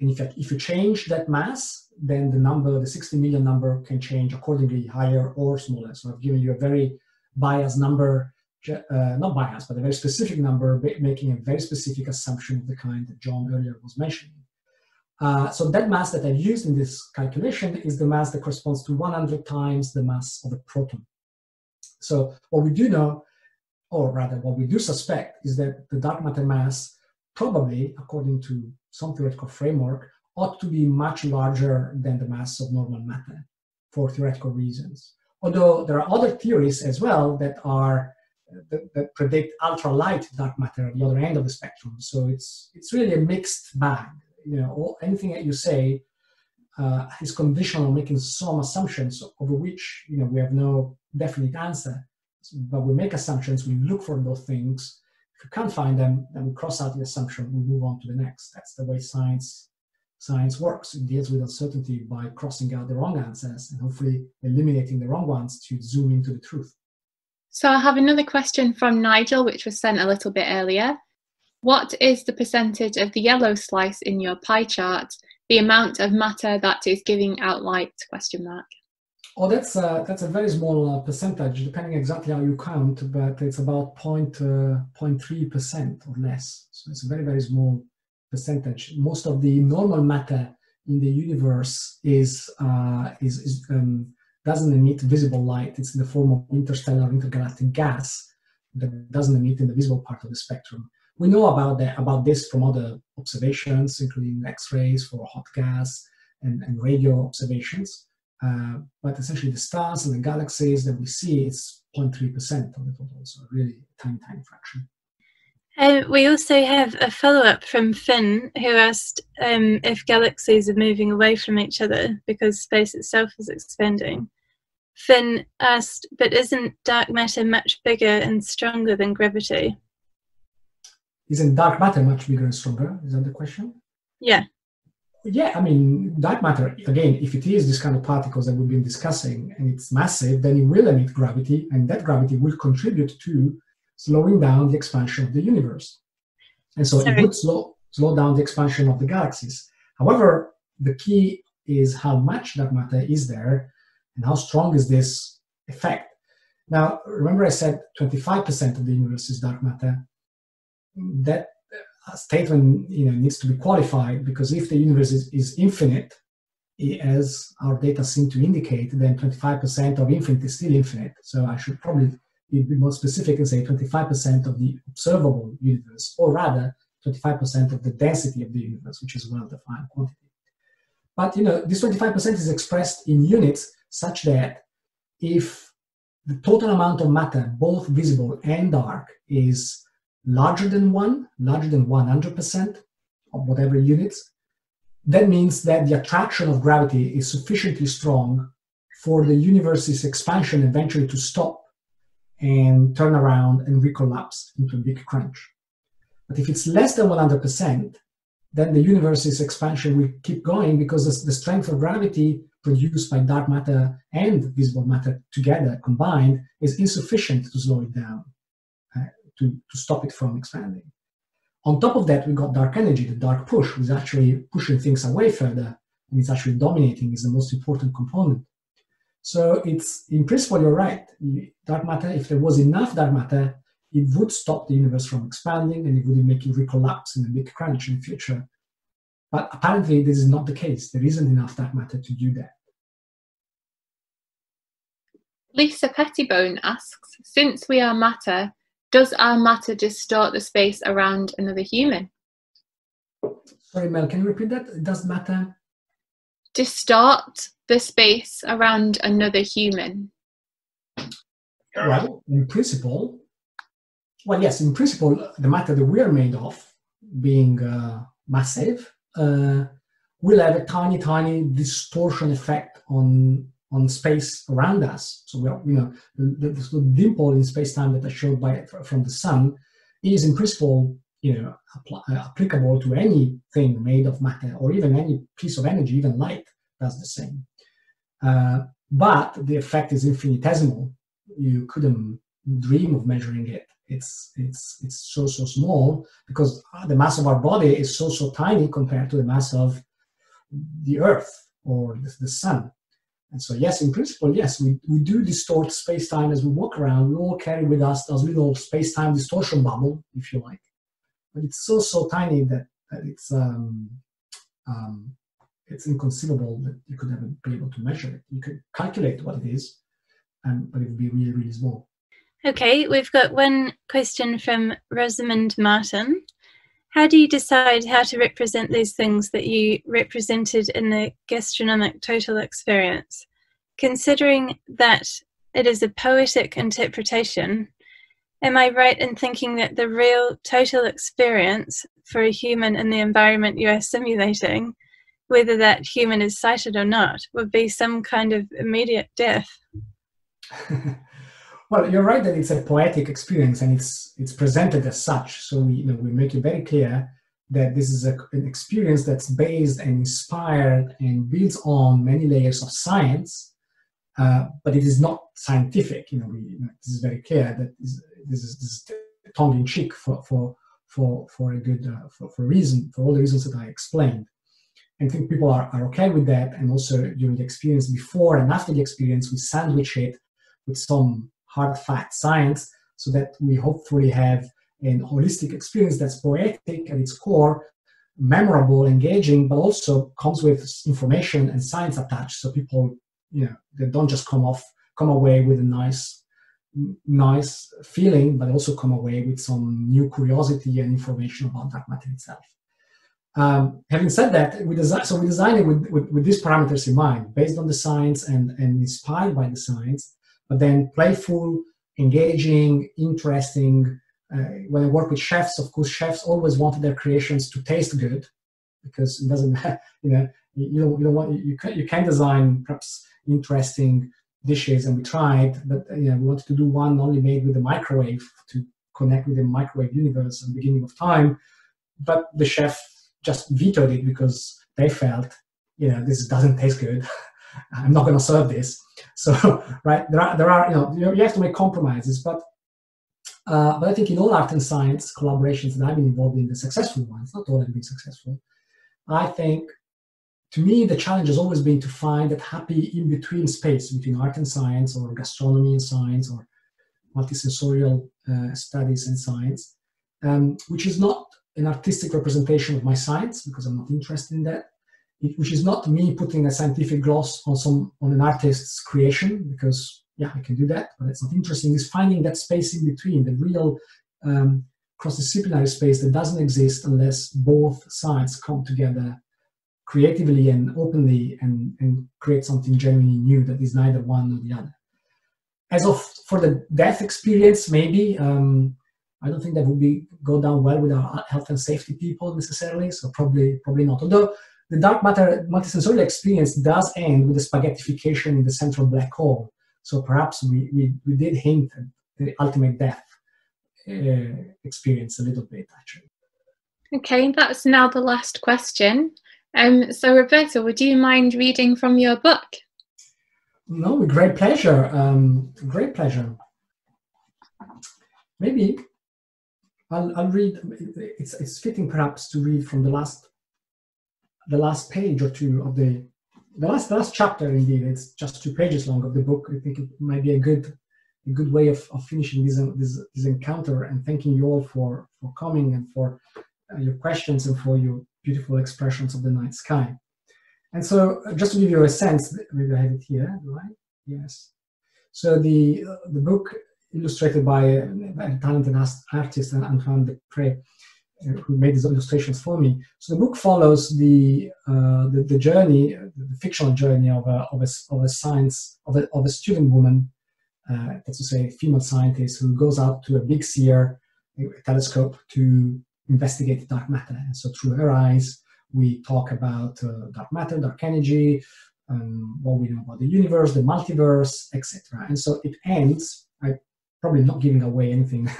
And in fact, if you change that mass, then the number, the sixty million number, can change accordingly, higher or smaller. So I've given you a very biased number, uh, not biased, but a very specific number, making a very specific assumption of the kind that John earlier was mentioning. Uh, so that mass that I've used in this calculation is the mass that corresponds to one hundred times the mass of a proton. So what we do know, or rather what we do suspect, is that the dark matter mass probably, according to some theoretical framework, ought to be much larger than the mass of normal matter for theoretical reasons. Although there are other theories as well that are that, that predict ultra-light dark matter at the other end of the spectrum. So it's it's really a mixed bag. You know, all, anything that you say uh, is conditional on making some assumptions over which, you know, we have no definite answer. But we make assumptions, we look for those things. If you can't find them, then we cross out the assumption, we move on to the next. That's the way science science works. It deals with uncertainty by crossing out the wrong answers and hopefully eliminating the wrong ones to zoom into the truth. So I have another question from Nigel, which was sent a little bit earlier. What is the percentage of the yellow slice in your pie chart, the amount of matter that is giving out light, question mark? Oh, that's a, that's a very small uh, percentage, depending exactly how you count, but it's about zero point three percent uh, or less. So it's a very, very small percentage. Most of the normal matter in the universe is, uh, is, is um, doesn't emit visible light. It's in the form of interstellar, intergalactic gas that doesn't emit in the visible part of the spectrum. We know about, the, about this from other observations, including X-rays for hot gas and, and radio observations. Uh, but essentially the stars and the galaxies that we see is zero point three percent of the total, so really a tiny, tiny fraction. Uh, we also have a follow-up from Finn, who asked um, if galaxies are moving away from each other because space itself is expanding. Finn asked, but isn't dark matter much bigger and stronger than gravity? Isn't dark matter much bigger and stronger? Is that the question? Yeah. Yeah, I mean, dark matter, again, if it is this kind of particles that we've been discussing and it's massive, then it will emit gravity, and that gravity will contribute to slowing down the expansion of the universe. And so Sorry. it would slow, slow down the expansion of the galaxies. However, the key is how much dark matter is there and how strong is this effect. Now, remember I said twenty-five percent of the universe is dark matter. That A statement, you know, needs to be qualified, because if the universe is, is infinite, as our data seem to indicate, then twenty-five percent of infinite is still infinite. So I should probably be more specific and say twenty-five percent of the observable universe, or rather twenty-five percent of the density of the universe, which is a well-defined quantity. But, you know, this twenty-five percent is expressed in units such that if the total amount of matter, both visible and dark, is larger than one, larger than one hundred percent of whatever units, that means that the attraction of gravity is sufficiently strong for the universe's expansion eventually to stop and turn around and recollapse into a big crunch. But if it's less than one hundred percent, then the universe's expansion will keep going, because the strength of gravity produced by dark matter and visible matter together, combined, is insufficient to slow it down. To, to stop it from expanding. On top of that, we got dark energy, the dark push, which is actually pushing things away further, and it's actually dominating, is the most important component So it's, in principle, you're right. Dark matter, if there was enough dark matter, it would stop the universe from expanding and it would make it recollapse in a big crunch in the future. But apparently this is not the case. There isn't enough dark matter to do that. Lisa Pettibone asks, since we are matter, does our matter distort the space around another human? Sorry, Mel, can you repeat that? It does matter? Distort the space around another human. Well, in principle, well, yes, in principle, the matter that we are made of, being uh, massive, uh, will have a tiny, tiny distortion effect on on space around us. So, we are, you know, the, the, the dimple in space-time that I showed by from the sun is, in principle, you know, apply, uh, applicable to anything made of matter, or even any piece of energy. Even light does the same. Uh, but the effect is infinitesimal. You couldn't dream of measuring it. It's it's it's so so small because the mass of our body is so so tiny compared to the mass of the Earth or the, the sun. And so yes, in principle, yes, we, we do distort space-time as we walk around. We all carry with us a little space-time distortion bubble, if you like. But it's so so tiny that, that it's um, um, it's inconceivable that you could never be able to measure it. You could calculate what it is, and but it would be really really small. Okay, we've got one question from Rosamund Martin. How do you decide how to represent these things that you represented in the gastronomic total experience, considering that it is a poetic interpretation? Am I right in thinking that the real total experience for a human in the environment you are simulating, whether that human is sighted or not, would be some kind of immediate death? Well, you're right that it's a poetic experience and it's it's presented as such. So we, you know, we make it very clear that this is a, an experience that's based and inspired and builds on many layers of science. Uh, but it is not scientific. You know, we, you know, this is very clear that this, this is, is tongue-in-cheek for for for for a good uh, for for reason for all the reasons that I explained. And I think people are are okay with that. And also during the experience, before and after the experience, we sandwich it with some hard fact science so that we hopefully have an holistic experience that's poetic at its core, memorable, engaging, but also comes with information and science attached. So people, you know, they don't just come off, come away with a nice, nice feeling, but also come away with some new curiosity and information about dark matter itself. Um, having said that, we design, so we design it with, with, with these parameters in mind, based on the science and, and inspired by the science, but then playful, engaging, interesting. Uh, when I work with chefs, of course, chefs always wanted their creations to taste good, because it doesn't, you know, you don't, you don't want, you can, you can design perhaps interesting dishes, and we tried, but you know, we wanted to do one only made with the microwave to connect with the microwave universe at the beginning of time, but the chef just vetoed it because they felt, you know, this doesn't taste good. I'm not going to serve this. So, right, there are, there are, you know, you have to make compromises, but, uh, but I think in all art and science collaborations that I've been involved in, the successful ones, not all have been successful, I think, to me, the challenge has always been to find that happy in-between space between art and science, or gastronomy and science, or multisensorial uh, studies and science, um, which is not an artistic representation of my science, because I'm not interested in that, it, which is not me putting a scientific gloss on some on an artist's creation, because, yeah, I can do that, but it's not interesting. It's finding that space in between, the real um, cross-disciplinary space that doesn't exist unless both sides come together creatively and openly, and, and create something genuinely new that is neither one nor the other. As of for the death experience, maybe um, I don't think that would be go down well with our health and safety people necessarily. So probably probably not. Although the dark matter multisensorial experience does end with the spaghettification in the central black hole. So perhaps we we, we did hint at the ultimate death uh, experience a little bit actually. Okay, that's now the last question. Um, so, Roberto, would you mind reading from your book? No, with great pleasure. Um, great pleasure. Maybe I'll, I'll read. It's, it's fitting, perhaps, to read from the last, the last page or two of the the last, the last chapter, indeed, it's just two pages long of the book. I think it might be a good, a good way of, of finishing this, this, this encounter, and thanking you all for, for coming and for uh, your questions and for your beautiful expressions of the night sky. And so, just to give you a sense, maybe I have it here, do I? Yes. So the, uh, the book, illustrated by a, a talented artist, Antoine de Pré, who made these illustrations for me. So the book follows the uh, the, the journey, the fictional journey of a of a, of a science of a, of a student woman, uh, that's to say, a female scientist who goes out to a big seer a telescope to investigate dark matter. And so through her eyes, we talk about uh, dark matter, dark energy, um, what we know about the universe, the multiverse, et cetera. And so it ends. I'm probably not giving away anything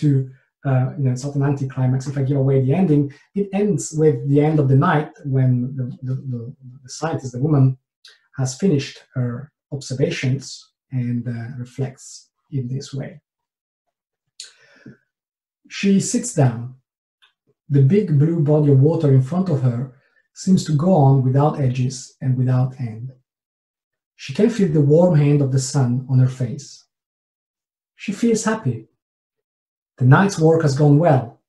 to. Uh, you know, it's not an anticlimax. If I give away the ending, it ends with the end of the night when the, the, the, the scientist, the woman, has finished her observations and uh, reflects in this way. She sits down. The big blue body of water in front of her seems to go on without edges and without end. She can feel the warm hand of the sun on her face. She feels happy. The night's work has gone well.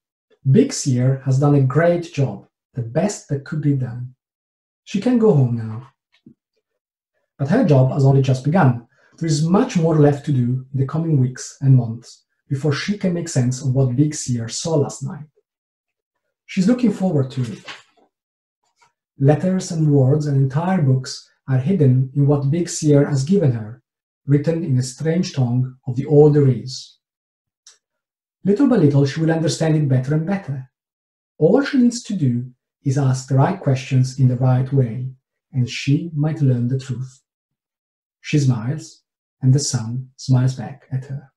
Big Seer has done a great job, the best that could be done. She can go home now. But her job has only just begun. There is much more left to do in the coming weeks and months before she can make sense of what Big Seer saw last night. She's looking forward to it. Letters and words and entire books are hidden in what Big Seer has given her, written in a strange tongue of the all there is. Little by little, she will understand it better and better. All she needs to do is ask the right questions in the right way, and she might learn the truth. She smiles, and the sun smiles back at her.